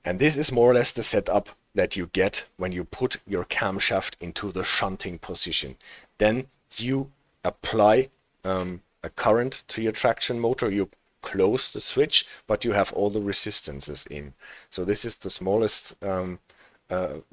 and this is more or less the setup that you get when you put your camshaft into the shunting position. Then you apply a current to your traction motor. You close the switch, but you have all the resistances in. So this is the smallest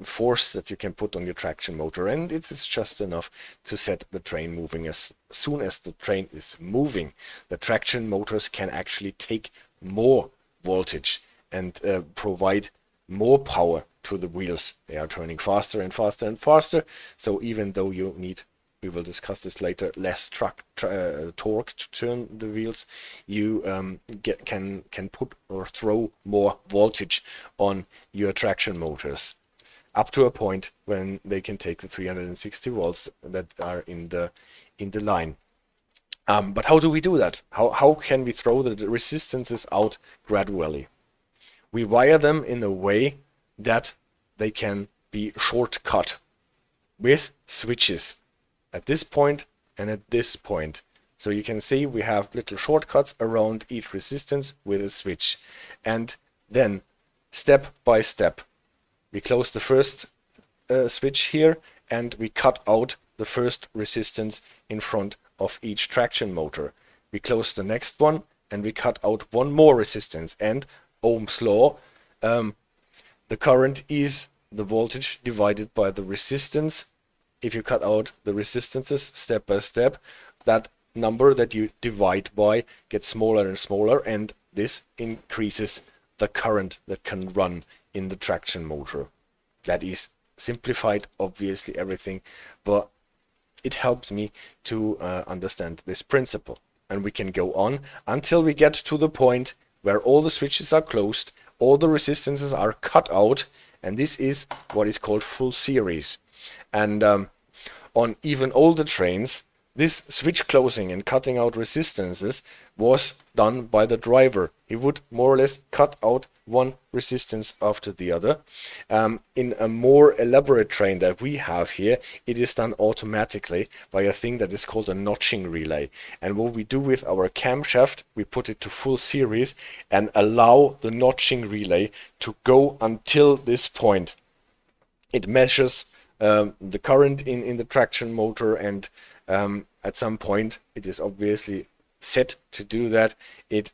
force that you can put on your traction motor, and it is just enough to set the train moving. As soon as the train is moving, the traction motors can actually take more voltage and provide more power to the wheels. They are turning faster and faster and faster, so even though you need, we will discuss this later, less torque to turn the wheels, you can put or throw more voltage on your traction motors, up to a point when they can take the 360 volts that are in the line. But how do we do that? How can we throw the resistances out gradually? We wire them in a way that they can be shortcut with switches at this point and at this point. So you can see we have little shortcuts around each resistance with a switch. And then step by step, we close the first switch here, and we cut out the first resistance in front of each traction motor. We close the next one, and we cut out one more resistance. And Ohm's law, the current is the voltage divided by the resistance. If you cut out the resistances step by step, that number that you divide by gets smaller and smaller, and this increases the current that can run in the traction motor. That is simplified, obviously, everything, but it helped me to understand this principle. And we can go on until we get to the point where all the switches are closed, all the resistances are cut out, and this is what is called full series. And on even older trains, this switch closing and cutting out resistances was done by the driver. He would more or less cut out one resistance after the other. In a more elaborate train that we have here, it is done automatically by a thing that is called a notching relay. And what we do with our camshaft, we put it to full series and allow the notching relay to go until this point. It measures the current in the traction motor, and at some point it is obviously set to do that, it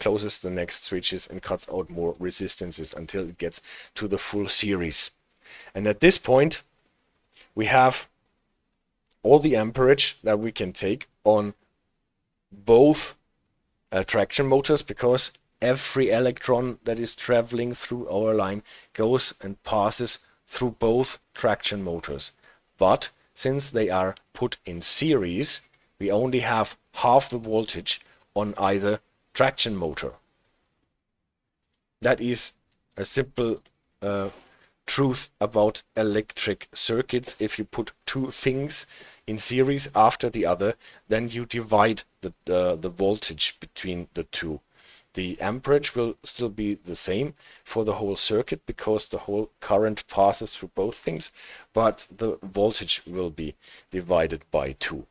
closes the next switches and cuts out more resistances until it gets to the full series. And at this point, we have all the amperage that we can take on both traction motors, because every electron that is traveling through our line goes and passes through both traction motors. But since they are put in series, we only have half the voltage on either traction motor. That is a simple truth about electric circuits. If you put two things in series after the other, then you divide the voltage between the two. The amperage will still be the same for the whole circuit, because the whole current passes through both things, but the voltage will be divided by 2.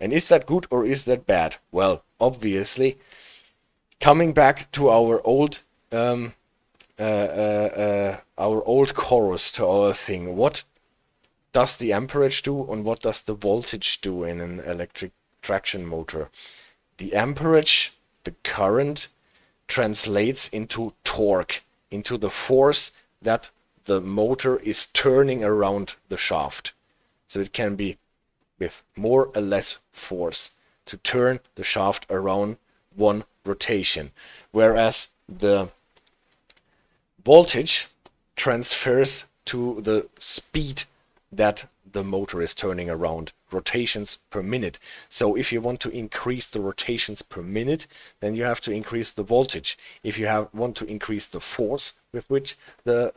And is that good or is that bad? Well, obviously, coming back to our old chorus, to our thing, what does the amperage do and what does the voltage do in an electric traction motor? The amperage, the current, translates into torque, into the force that the motor is turning around the shaft. So it can be with more or less force to turn the shaft around one rotation, whereas the voltage transfers to the speed that the motor is turning around, rotations per minute. So if you want to increase the rotations per minute, then you have to increase the voltage. If you want to increase the force with which the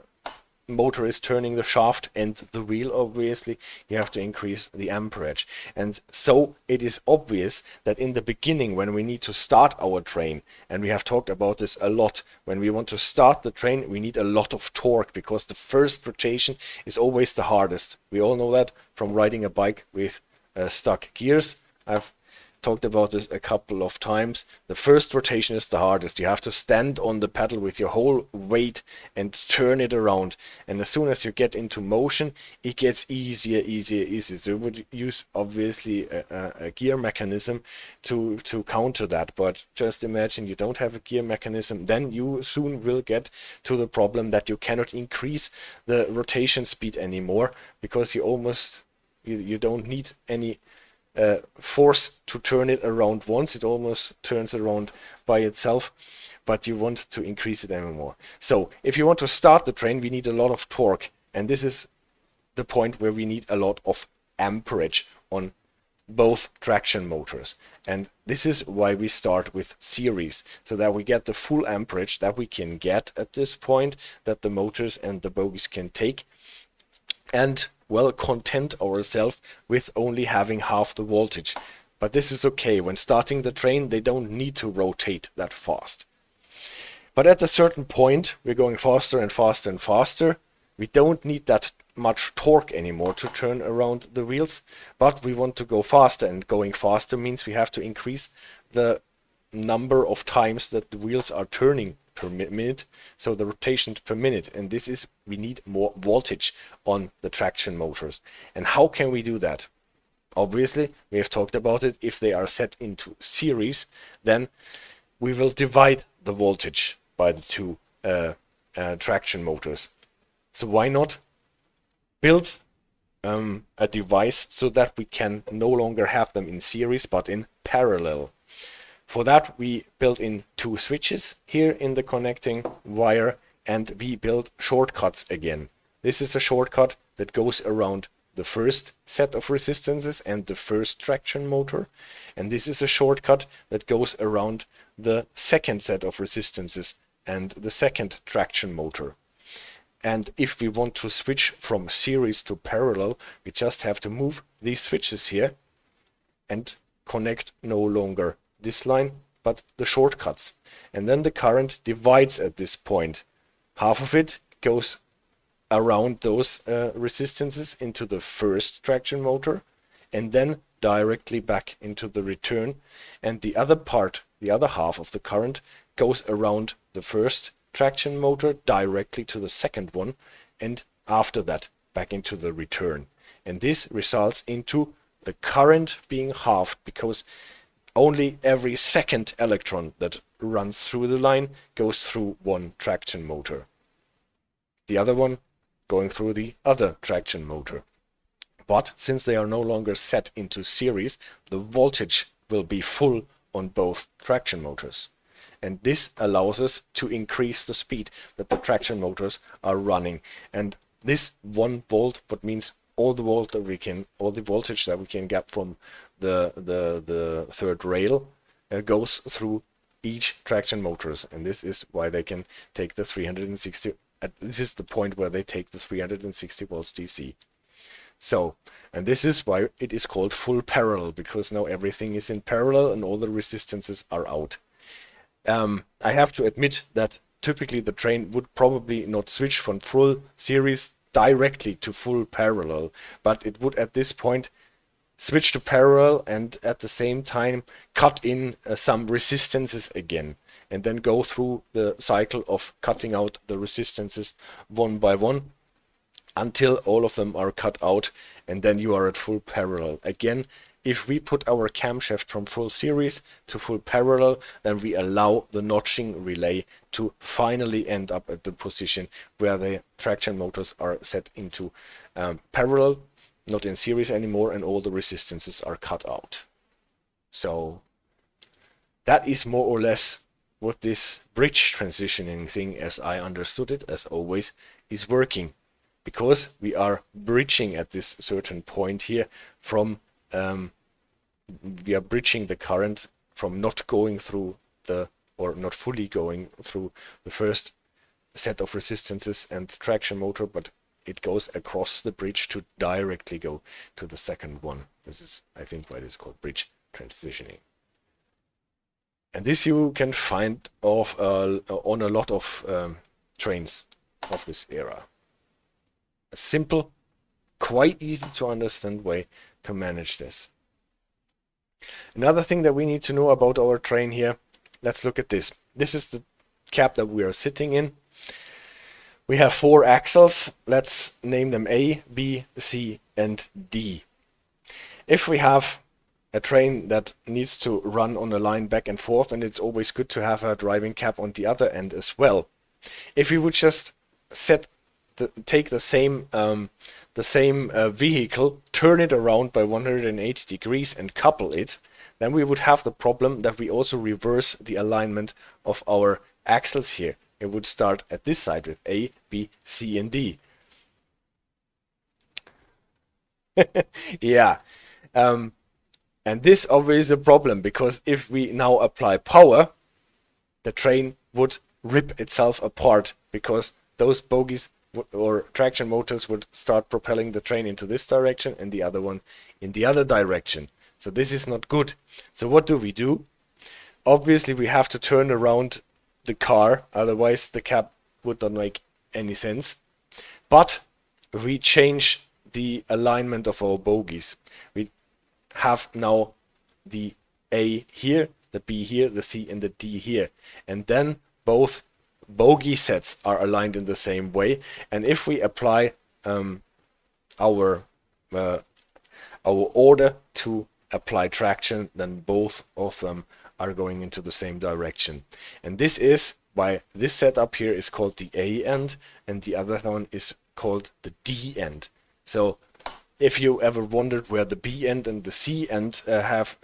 motor is turning the shaft and the wheel, obviously, you have to increase the amperage. And so it is obvious that in the beginning, when we need to start our train, and we have talked about this a lot, when we want to start the train, we need a lot of torque, because the first rotation is always the hardest. We all know that from riding a bike with stuck gears. I've talked about this a couple of times. The first rotation is the hardest. You have to stand on the pedal with your whole weight and turn it around. And as soon as you get into motion, it gets easier, easier, easier. So we would use, obviously, a gear mechanism to counter that. But just imagine you don't have a gear mechanism. Then you soon will get to the problem that you cannot increase the rotation speed anymore, because you almost, you don't need any force to turn it around once. It almost turns around by itself, but you want to increase it anymore. So if you want to start the train, we need a lot of torque, and this is the point where we need a lot of amperage on both traction motors. And this is why we start with series, so that we get the full amperage that we can get at this point, that the motors and the bogies can take, and well, content ourselves with only having half the voltage. But this is okay. When starting the train, they don't need to rotate that fast. But at a certain point, we're going faster and faster and faster. We don't need that much torque anymore to turn around the wheels, but we want to go faster, and going faster means we have to increase the number of times that the wheels are turning per minute, so the rotations per minute. And this is, we need more voltage on the traction motors. And how can we do that? Obviously, we have talked about it. If they are set into series, then we will divide the voltage by the two traction motors. So why not build a device so that we can no longer have them in series but in parallel? For that, we built in two switches here in the connecting wire, and we built shortcuts again. This is a shortcut that goes around the first set of resistances and the first traction motor, and this is a shortcut that goes around the second set of resistances and the second traction motor. And if we want to switch from series to parallel, we just have to move these switches here and connect no longer this line but the shortcuts, and then the current divides at this point. Half of it goes around those resistances into the first traction motor and then directly back into the return, and the other part, the other half of the current, goes around the first traction motor directly to the second one, and after that back into the return. And this results into the current being halved, because only every second electron that runs through the line goes through one traction motor. The other one going through the other traction motor. But since they are no longer set into series, the voltage will be full on both traction motors. And this allows us to increase the speed that the traction motors are running. And this 1 volt, what means all the volt that we can, all the voltage that we can get from the third rail goes through each traction motors. And this is why they can take the 360. This is the point where they take the 360 volts DC. So, and this is why it is called full parallel, because now everything is in parallel and all the resistances are out. I have to admit that typically the train would probably not switch from full series directly to full parallel, but it would at this point switch to parallel and at the same time cut in some resistances again, and then go through the cycle of cutting out the resistances one by one until all of them are cut out, and then you are at full parallel again. If we put our camshaft from full series to full parallel, then we allow the notching relay to finally end up at the position where the traction motors are set into parallel, not in series anymore, and all the resistances are cut out. So that is more or less what this bridge transitioning thing, as I understood it, as always, is working. Because we are bridging at this certain point here from we are bridging the current from not going through the, or not fully going through the first set of resistances and traction motor, but it goes across the bridge to directly go to the second one. This is, I think, why it is called bridge transitioning. And this you can find off, on a lot of trains of this era. A simple, quite easy to understand way to manage this. Another thing that we need to know about our train here, let's look at this. This is the cab that we are sitting in. We have four axles. Let's name them A, B, C and D. If we have a train that needs to run on a line back and forth, then it's always good to have a driving cab on the other end as well. If we would just take the same vehicle, turn it around by 180 degrees and couple it, then we would have the problem that we also reverse the alignment of our axles here. It would start at this side with A, B, C and D. Yeah. And this obviously is a problem, because if we now apply power, the train would rip itself apart, because those bogies or traction motors would start propelling the train into this direction and the other one in the other direction. So this is not good. So what do? Obviously we have to turn around the car, otherwise the cab would not make any sense. But we change the alignment of our bogies. We have now the A here, the B here, the C and the D here. And then both bogie sets are aligned in the same way, and if we apply our order to apply traction, then both of them are going into the same direction. And this is why this setup here is called the A end and the other one is called the D end. So if you ever wondered where the B end and the C end have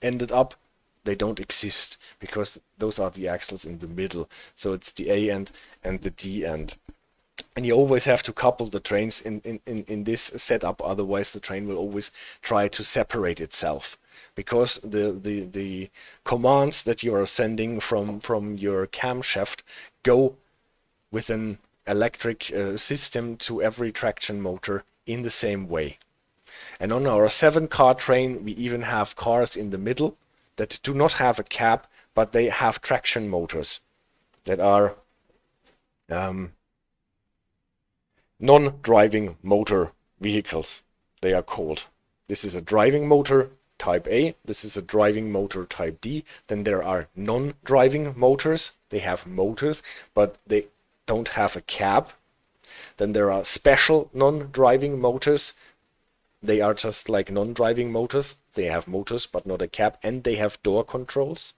ended up, they don't exist, because those are the axles in the middle. So it's the A end and the D end. And you always have to couple the trains in this setup, otherwise the train will always try to separate itself. Because the commands that you are sending from your camshaft go with an electric system to every traction motor in the same way. And on our 7-car train, we even have cars in the middle that do not have a cab, but they have traction motors that are non-driving motor vehicles, they are called. This is a driving motor type A, this is a driving motor type D, then there are non-driving motors, they have motors, but they don't have a cab. Then there are special non-driving motors, They are just like non-driving motors. They have motors, but not a cab, and they have door controls.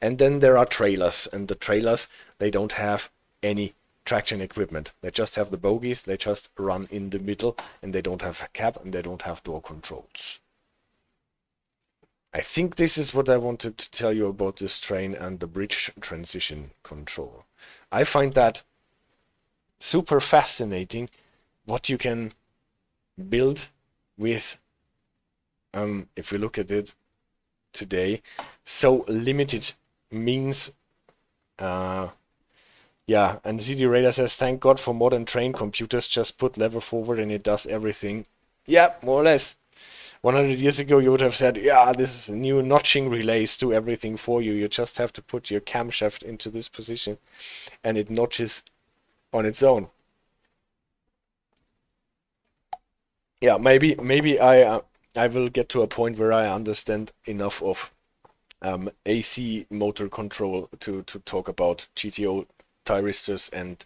And then there are trailers, and the trailers, they don't have any traction equipment. They just have the bogies, they just run in the middle, and they don't have a cab, and they don't have door controls. I think this is what I wanted to tell you about this train and the bridge transition control. I find that super fascinating, what you can build with, if we look at it today, so limited means. Yeah, and ZDRadar says, thank God for modern train computers, just put lever forward and it does everything. Yeah, more or less. 100 years ago, you would have said, yeah, this is new notching relays, do everything for you. You just have to put your camshaft into this position and it notches on its own. Yeah, maybe I will get to a point where I understand enough of AC motor control to talk about GTO thyristors and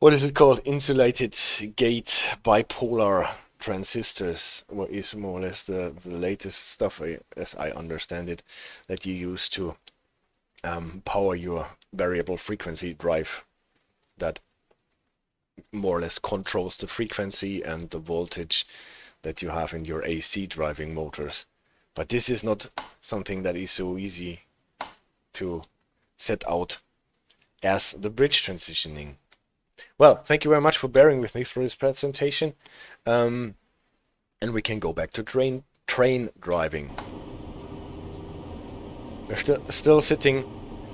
what is it called? Insulated gate bipolar transistors, what is more or less the latest stuff, as I understand it, that you use to power your variable frequency drive that more or less controls the frequency and the voltage that you have in your AC driving motors. But this is not something that is so easy to set out as the bridge transitioning. Well, thank you very much for bearing with me through this presentation. And we can go back to train driving. We're still sitting.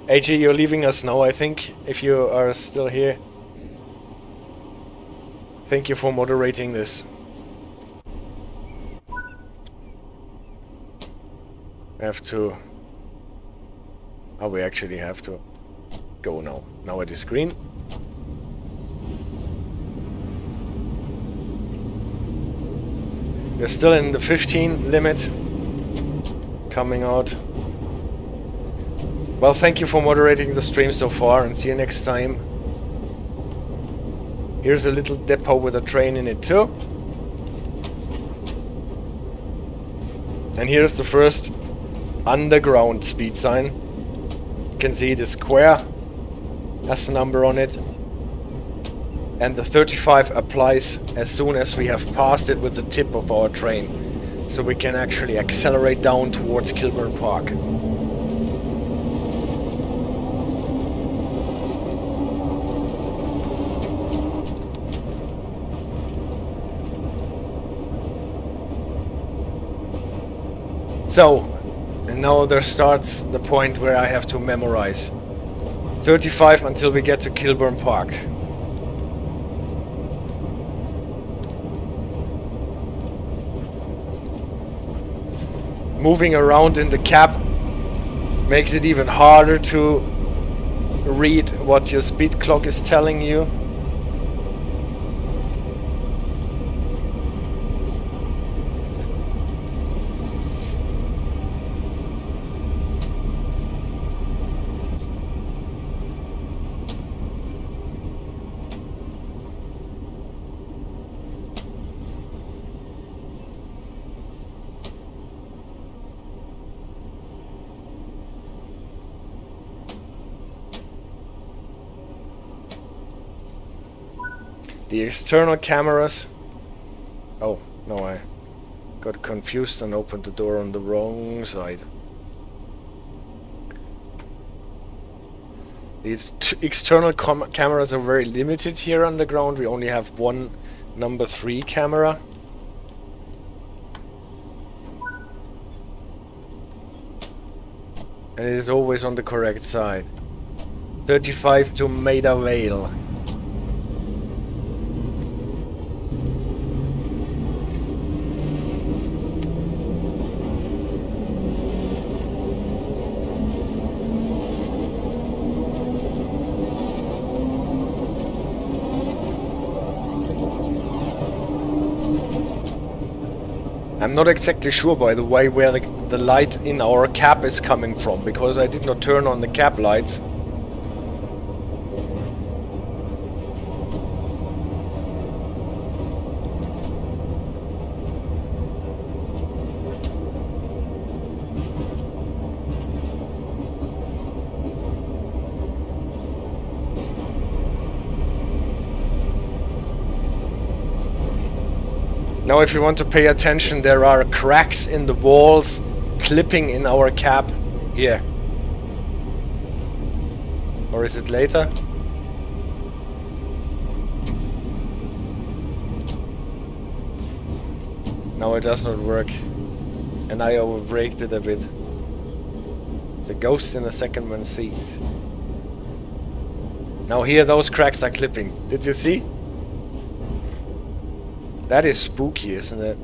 AJ, you're leaving us now, I think, if you are still here. Thank you for moderating this. I have to... Oh, we actually have to go now. Now it is green. We're still in the 15 limit, coming out. Well, thank you for moderating the stream so far, and see you next time. Here's a little depot with a train in it too. And here's the first underground speed sign. You can see it is square, has a number on it. And the 35 applies as soon as we have passed it with the tip of our train. So we can actually accelerate down towards Kilburn Park. So, and now there starts the point where I have to memorize. 35 until we get to Kilburn Park. Moving around in the cab makes it even harder to read what your speed clock is telling you. The external cameras... Oh, no, I got confused and opened the door on the wrong side. The external cameras are very limited here underground. We only have one number 3 camera. And it is always on the correct side. 35 to Maida Vale. I'm not exactly sure, by the way, where the light in our cab is coming from, because I did not turn on the cab lights. Now if you want to pay attention, there are cracks in the walls clipping in our cap here. Or is it later? No, it does not work. And I overbraked it a bit. It's a ghost in a second man seat. Now here those cracks are clipping. Did you see? That is spooky, isn't it?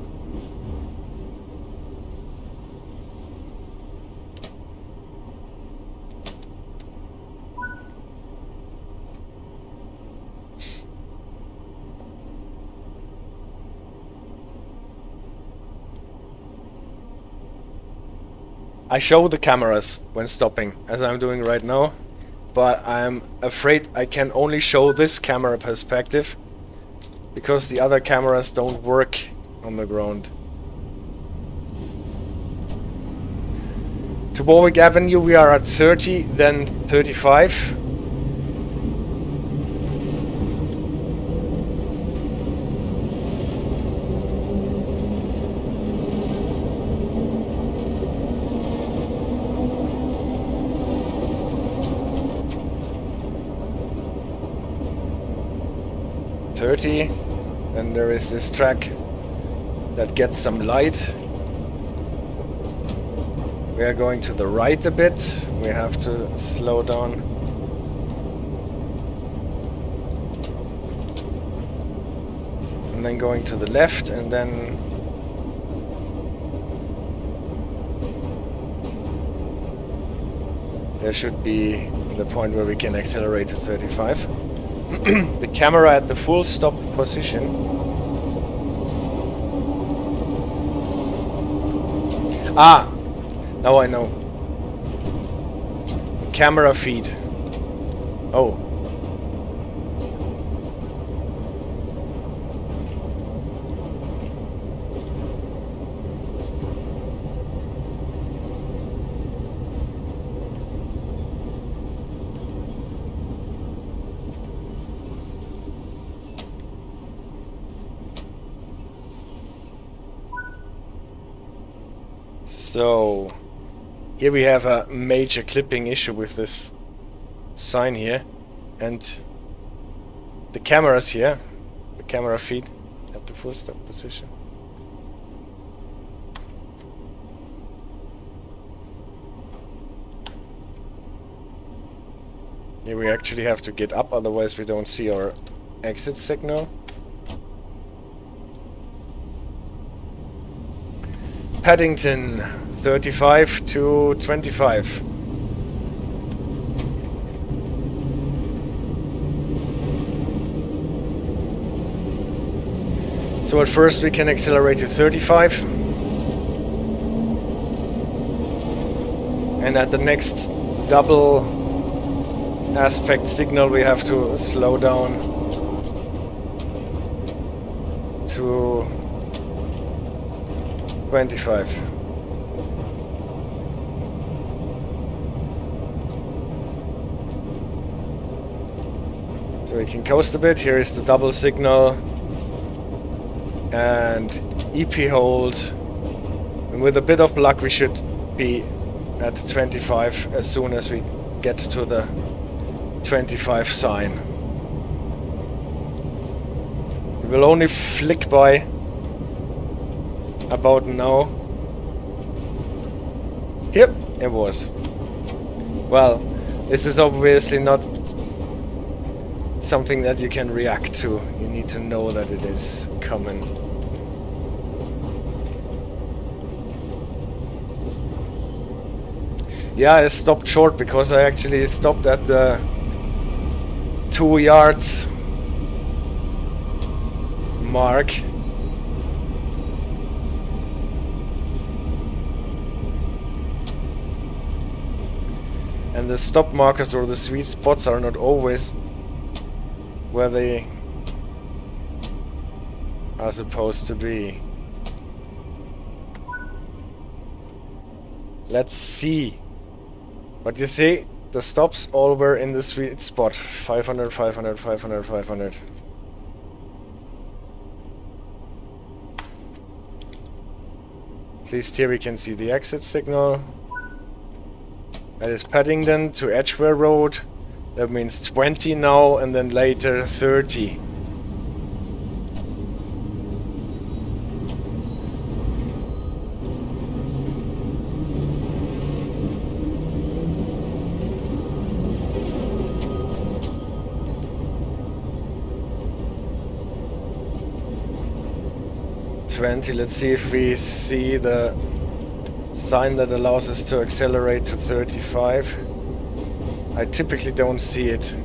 I show the cameras when stopping, as I'm doing right now, but I'm afraid I can only show this camera perspective because the other cameras don't work on the ground. To Warwick Avenue we are at 30, then 35. And there is this track that gets some light. We are going to the right a bit. We have to slow down. And then going to the left and then... there should be the point where we can accelerate to 35. The camera at the full stop position. Ah! Now I know. The camera feed. Oh. So, here we have a major clipping issue with this sign here, and the cameras here, the camera feed at the full stop position. Here we actually have to get up, otherwise we don't see our exit signal. Paddington, 35 to 25. So at first we can accelerate to 35. And at the next double aspect signal we have to slow down to 25. So we can coast a bit. Here is the double signal and EP hold, and with a bit of luck we should be at 25 as soon as we get to the 25 sign. We will only flick by about now. Yep, it was. Well, this is obviously not something that you can react to. You need to know that it is coming. Yeah, I stopped short because I actually stopped at the 2 yards mark. And the stop markers or the sweet spots are not always where they are supposed to be. Let's see. But you see, the stops all were in the sweet spot. 500, 500, 500, 500. At least here we can see the exit signal. That is Paddington to Edgware Road. That means 20 now and then later 30. Let's see if we see the sign that allows us to accelerate to 35. I typically don't see it,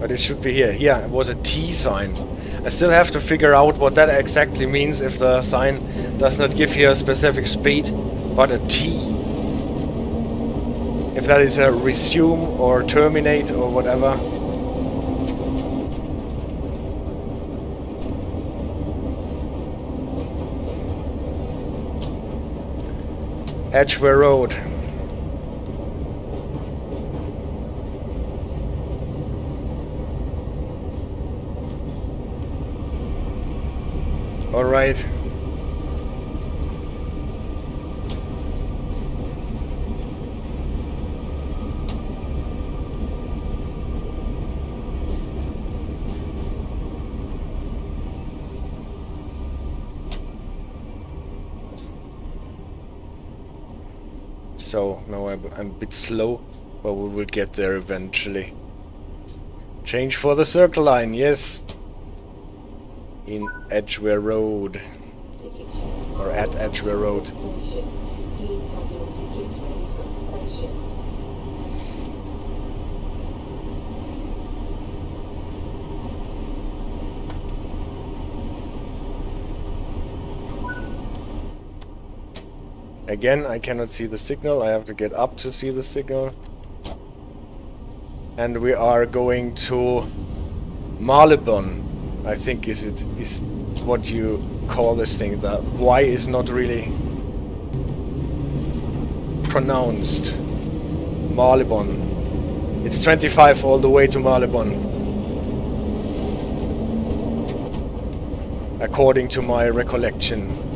but it should be here. Yeah, it was a T sign. I still have to figure out what that exactly means if the sign does not give you a specific speed, but a T. If that is a resume or terminate or whatever. Edgware Road. All right. So, now I'm a bit slow, but we will get there eventually. Change for the Circle Line, yes! In Edgware Road. Or at Edgware Road. Again, I cannot see the signal. I have to get up to see the signal. And we are going to Marylebone, I think is what you call this thing. The Y is not really pronounced. Marylebone. It's 25 all the way to Marylebone, according to my recollection.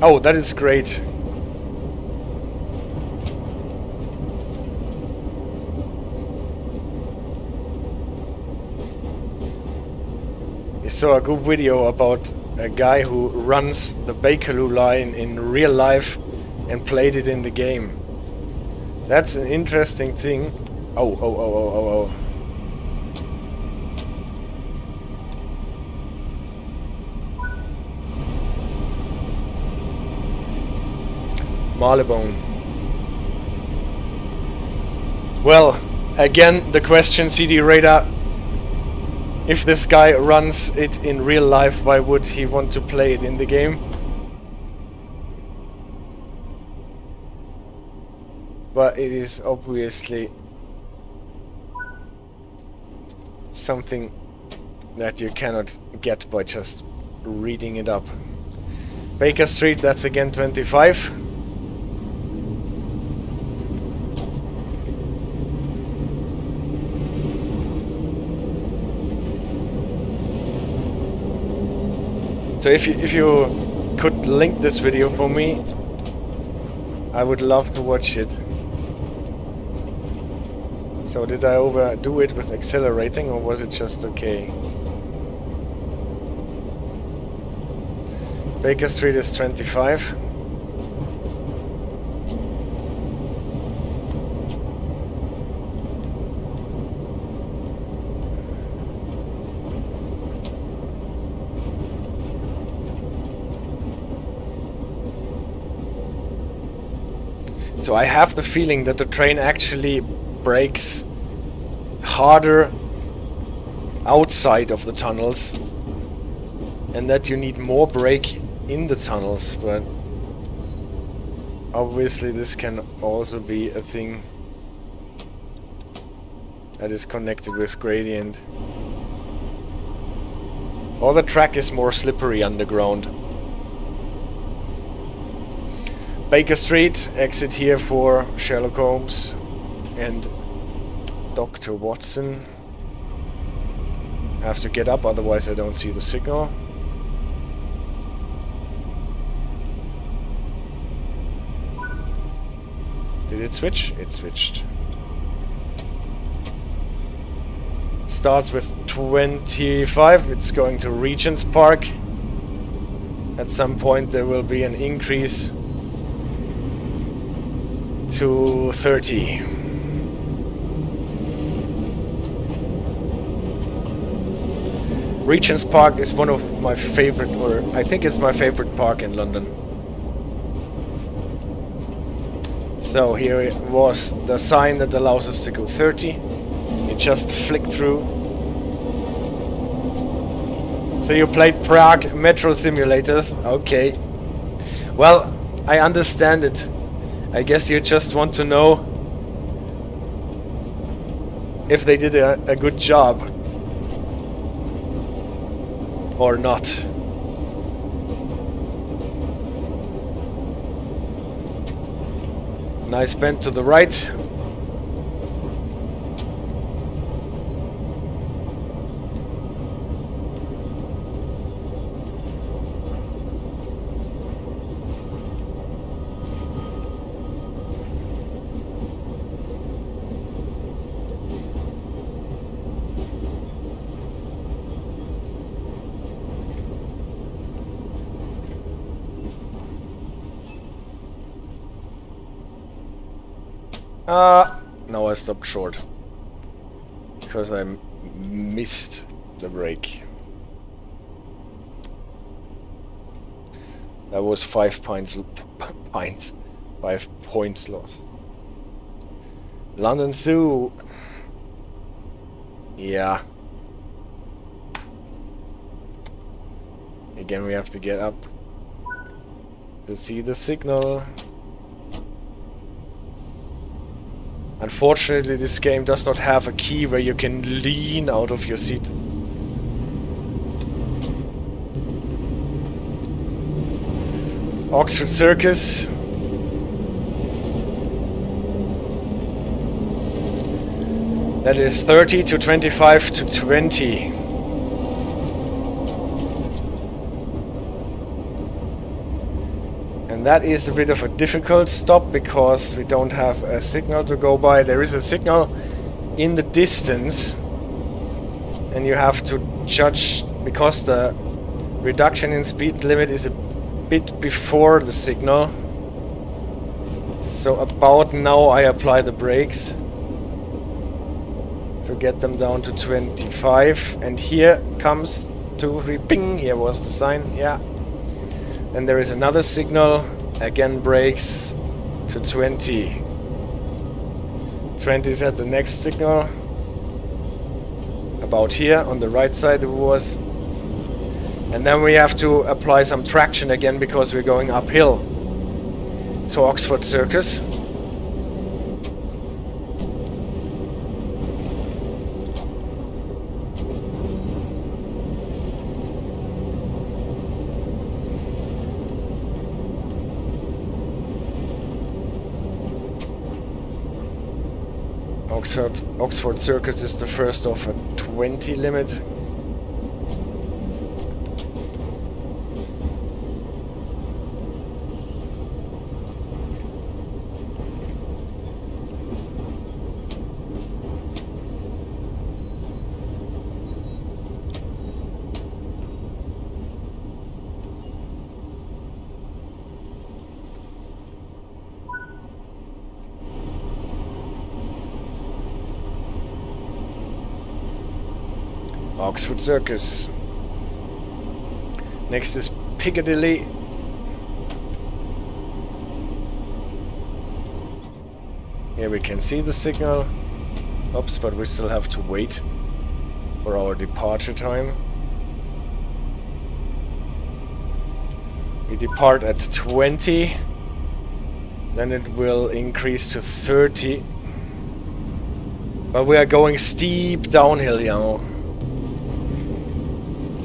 Oh, that is great. I saw a good video about a guy who runs the Bakerloo Line in real life and played it in the game. That's an interesting thing. Oh. Marylebone. Well, again, the question, ZDRadar, if this guy runs it in real life, why would he want to play it in the game? But it is obviously something that you cannot get by just reading it up. Baker Street, that's again 25. So if you could link this video for me, I would love to watch it. So did I overdo it with accelerating, or was it just okay? Baker Street is 25. So I have the feeling that the train actually brakes harder outside of the tunnels and that you need more brake in the tunnels, but obviously this can also be a thing that is connected with gradient. Or the track is more slippery underground. Baker Street, exit here for Sherlock Holmes and Dr. Watson. I have to get up, otherwise I don't see the signal. Did it switch? It switched. It starts with 25, it's going to Regent's Park. At some point there will be an increase to 30. Regent's Park is one of my favorite, or I think it's my favorite park in London. So here it was the sign that allows us to go 30. You just flick through. So you played Prague Metro Simulators. Okay. Well, I understand it. I guess you just want to know if they did a good job or not. Nice bend to the right. Now I stopped short, because I missed the brake. That was 5 points lost. London Zoo. Yeah. Again, we have to get up to see the signal. Unfortunately, this game does not have a key where you can lean out of your seat. Oxford Circus. That is 30 to 25 to 20. That is a bit of a difficult stop because we don't have a signal to go by. There is a signal in the distance and you have to judge because the reduction in speed limit is a bit before the signal. So about now I apply the brakes to get them down to 25 and here comes 2, 3, ping, here was the sign, yeah. And there is another signal, again brakes to 20. 20 is at the next signal. About here, on the right side it was. And then we have to apply some traction again because we're going uphill to Oxford Circus. Oxford Circus is the first of a 20 limit. Oxford Circus. Next is Piccadilly. Here we can see the signal. Oops, but we still have to wait for our departure time. We depart at 20. Then it will increase to 30. But we are going steep downhill, you know.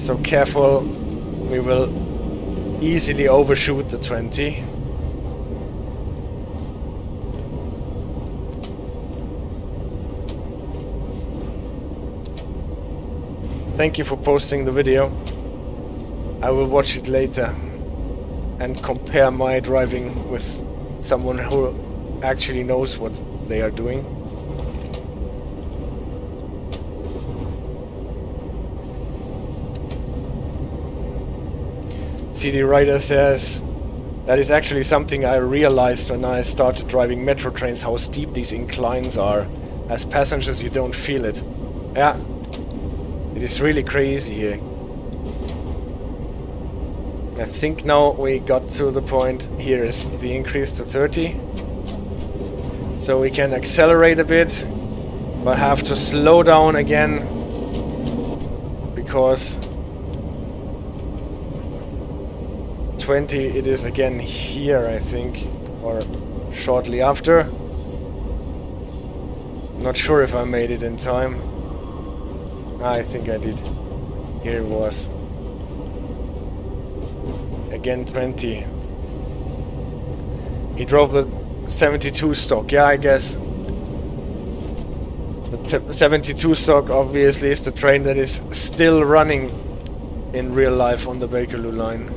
So careful, we will easily overshoot the 20. Thank you for posting the video. I will watch it later and compare my driving with someone who actually knows what they are doing. ZDRadar says, that is actually something I realized when I started driving metro trains, how steep these inclines are. As passengers you don't feel it. Yeah. It is really crazy here. I think now we got to the point. Here is the increase to 30. So we can accelerate a bit, but have to slow down again because 20 it is again here, I think, or shortly after. Not sure if I made it in time. I think I did. Here it was. Again 20. He drove the 72 stock. Yeah, I guess. The 72 stock obviously is the train that is still running in real life on the Bakerloo Line.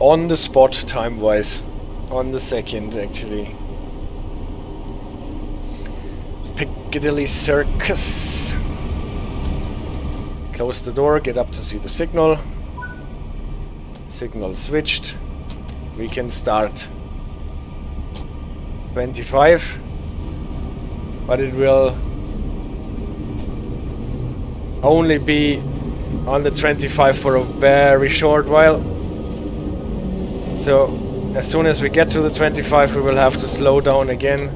On the spot, time-wise. On the second, actually. Piccadilly Circus. Close the door, get up to see the signal. Signal switched. We can start. 25. But it will only be on the 25 for a very short while. So, as soon as we get to the 25, we will have to slow down again.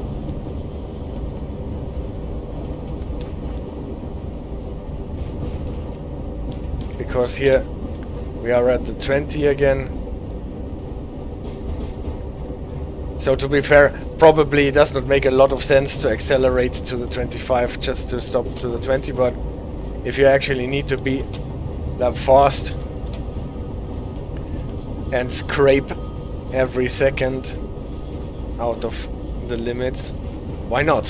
Because here, we are at the 20 again. So, to be fair, probably it does not make a lot of sense to accelerate to the 25 just to stop to the 20, but if you actually need to be that fast and scrape every second out of the limits, why not?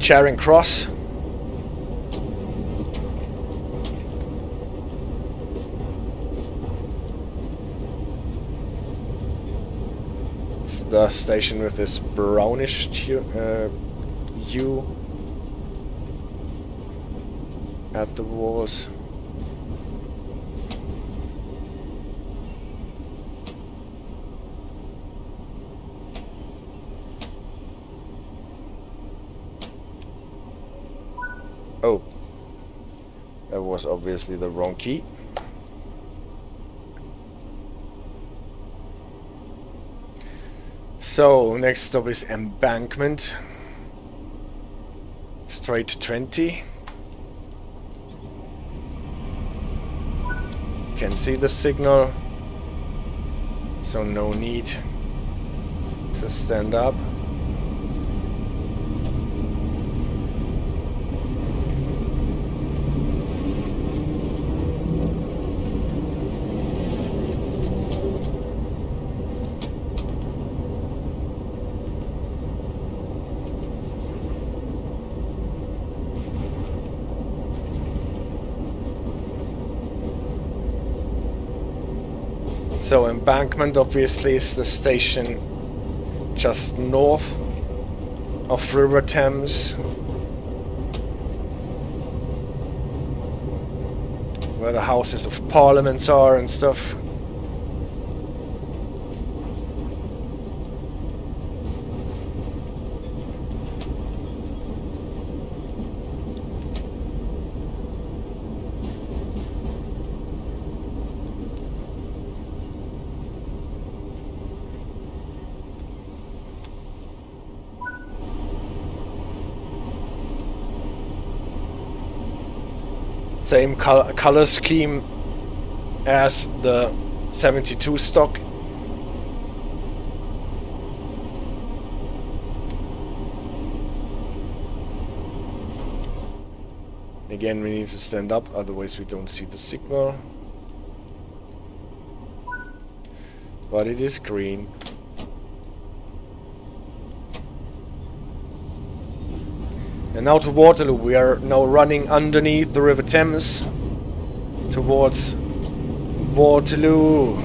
Charing Cross. It's the station with this brownish hue at the walls. Oh, that was obviously the wrong key. So next stop is Embankment. Straight 20. Can see the signal, so no need to stand up. So Embankment obviously is the station just north of River Thames, where the Houses of Parliaments are and stuff. same color scheme as the 72 stock. Again, we need to stand up, otherwise we don't see the signal. But it is green. And now to Waterloo. We are now running underneath the River Thames towards Waterloo.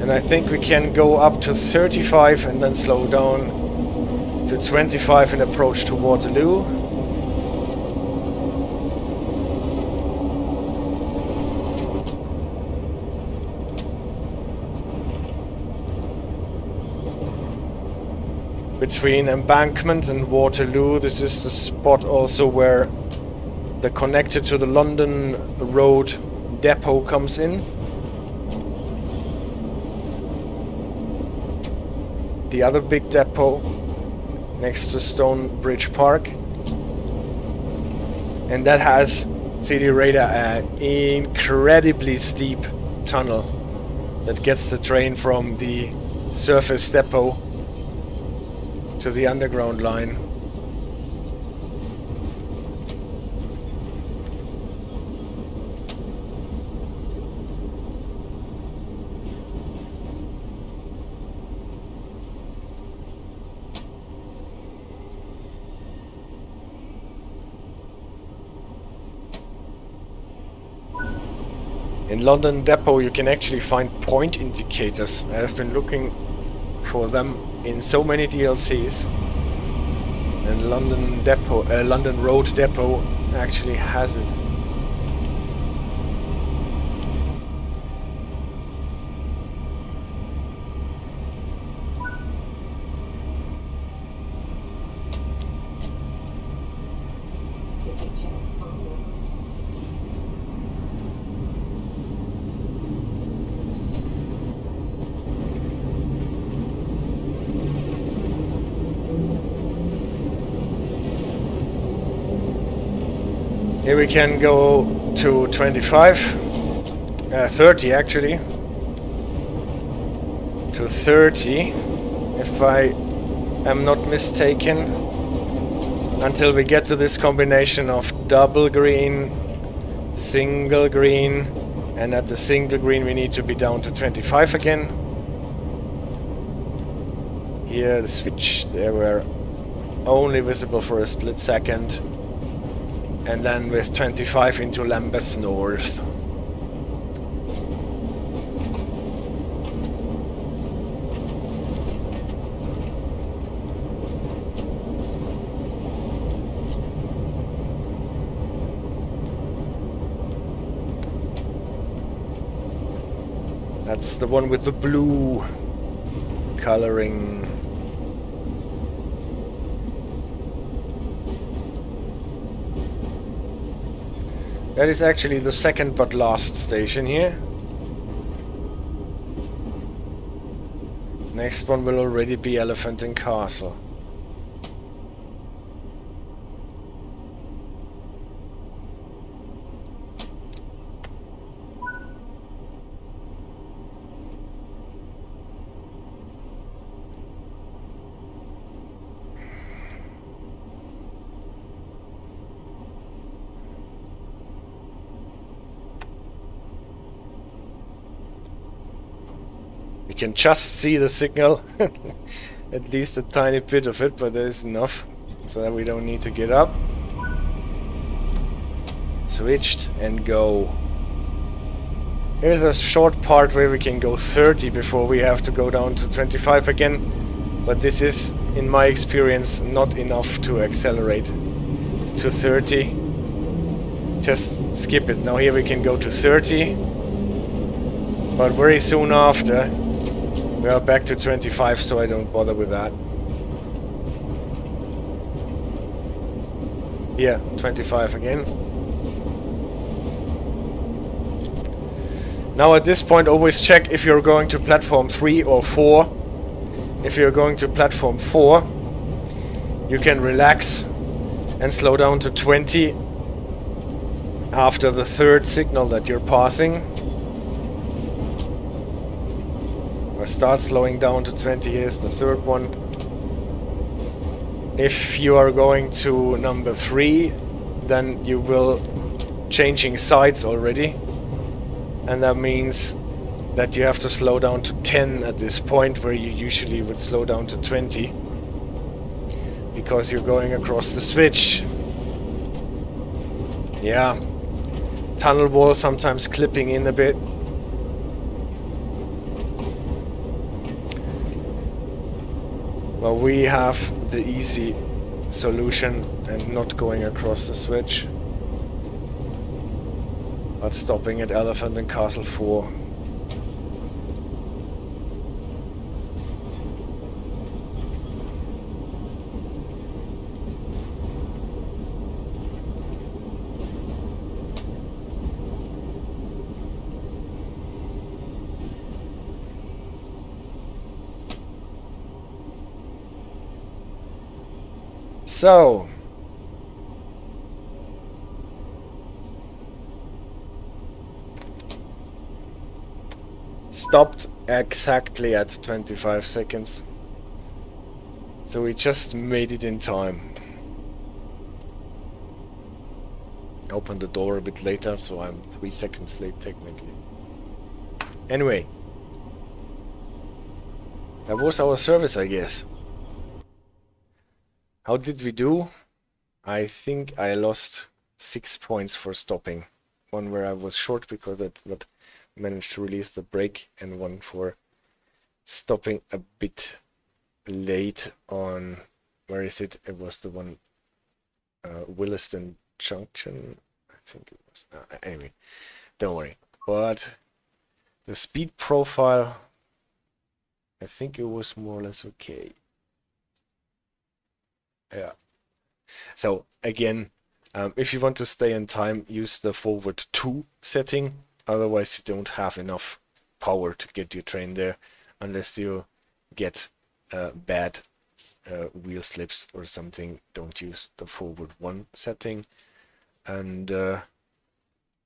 And I think we can go up to 35 and then slow down to 25 and approach to Waterloo. Between Embankment and Waterloo, this is the spot also where the connector to the London Road depot comes in. The other big depot next to Stonebridge Park. And that has ZDRadar, an incredibly steep tunnel that gets the train from the surface depot to the underground line. In London Depot you can actually find point indicators. I have been looking for them in so many DLCs, and London Depot, London Road Depot actually has it. Here we can go to 30 actually, to 30, if I am not mistaken, until we get to this combination of double green, single green, and at the single green we need to be down to 25 again. Here the switch, they were only visible for a split second. And then with 25 into Lambeth North. That's the one with the blue coloring. That is actually the second but last station here. Next one will already be Elephant and Castle. Can just see the signal, at least a tiny bit of it, but there's enough so that we don't need to get up. Switched and go. Here's a short part where we can go 30 before we have to go down to 25 again, but this is, in my experience, not enough to accelerate to 30. Just skip it. Now here we can go to 30, but very soon after we are back to 25, so I don't bother with that. Yeah, 25 again. Now at this point always check if you're going to platform 3 or 4. If you're going to platform 4, you can relax and slow down to 20 after the third signal that you're passing. Or start slowing down to 20 is the third one. If you are going to number 3, then you will changing sides already, and that means that you have to slow down to 10 at this point, where you usually would slow down to 20, because you're going across the switch. Yeah, tunnel wall sometimes clipping in a bit. Well, we have the easy solution and not going across the switch, but stopping at Elephant and Castle 4. So, stopped exactly at 25 seconds, so we just made it in time. Opened the door a bit later, so I'm 3 seconds late technically. Anyway, that was our service, I guess. How did we do? I think I lost 6 points for stopping. One where I was short because I did not manage to release the brake, and one for stopping a bit late on... where is it? It was the one... Willesden Junction? I think it was... anyway, don't worry. But the speed profile... I think it was more or less okay. Yeah, so again, if you want to stay in time, use the forward 2 setting, otherwise you don't have enough power to get your train there, unless you get bad wheel slips or something. Don't use the forward 1 setting, and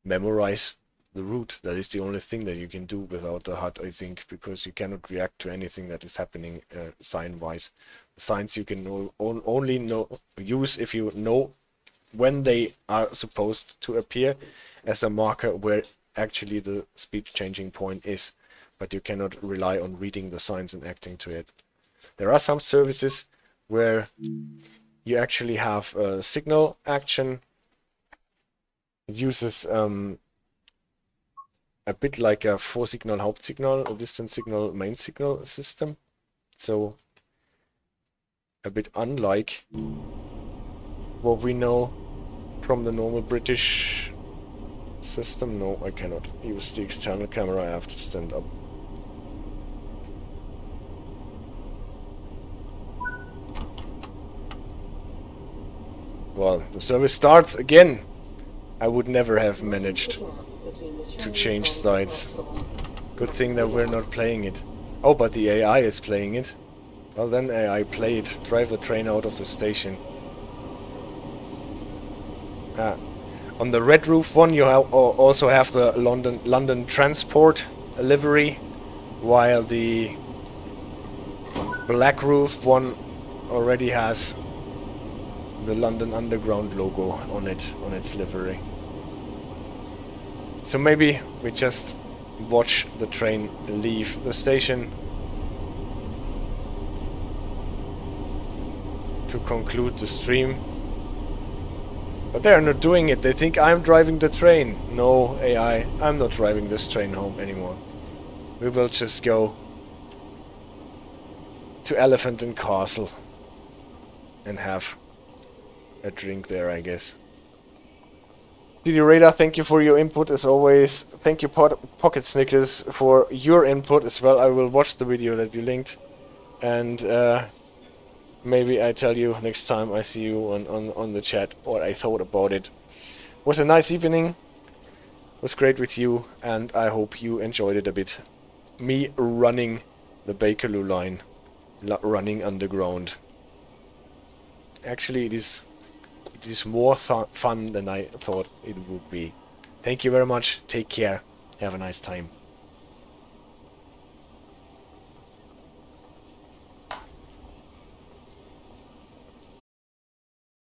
memorize the route. That is the only thing that you can do without the HUD, I think, because you cannot react to anything that is happening sign-wise. Signs you can only use if you know when they are supposed to appear as a marker where actually the speed changing point is, but you cannot rely on reading the signs and acting to it. There are some services where you actually have a signal action. It uses a bit like a 4-signal Hauptsignal, a distance signal main signal system, so a bit unlike what we know from the normal British system. No, I cannot use the external camera, I have to stand up. Well, the service starts again. I would never have managed to change sides. Good thing that we're not playing it. Oh, but the AI is playing it. Well then, AI, play it. Drive the train out of the station. Ah. On the red roof one you also have the London Transport livery, while the black roof one already has the London Underground logo on it, on its livery. So maybe we just watch the train leave the station to conclude the stream. But they are not doing it. They think I'm driving the train. No, AI, I'm not driving this train home anymore. We will just go to Elephant and Castle and have a drink there, I guess. ZDRadar, thank you for your input as always. Thank you Pocket Snickers for your input as well. I will watch the video that you linked, and maybe I tell you next time I see you on the chat what I thought about it. Was a nice evening. It was great with you, and I hope you enjoyed it a bit. Me running the Bakerloo Line, running underground. actually it is more fun than I thought it would be. Thank you very much. Take care. Have a nice time.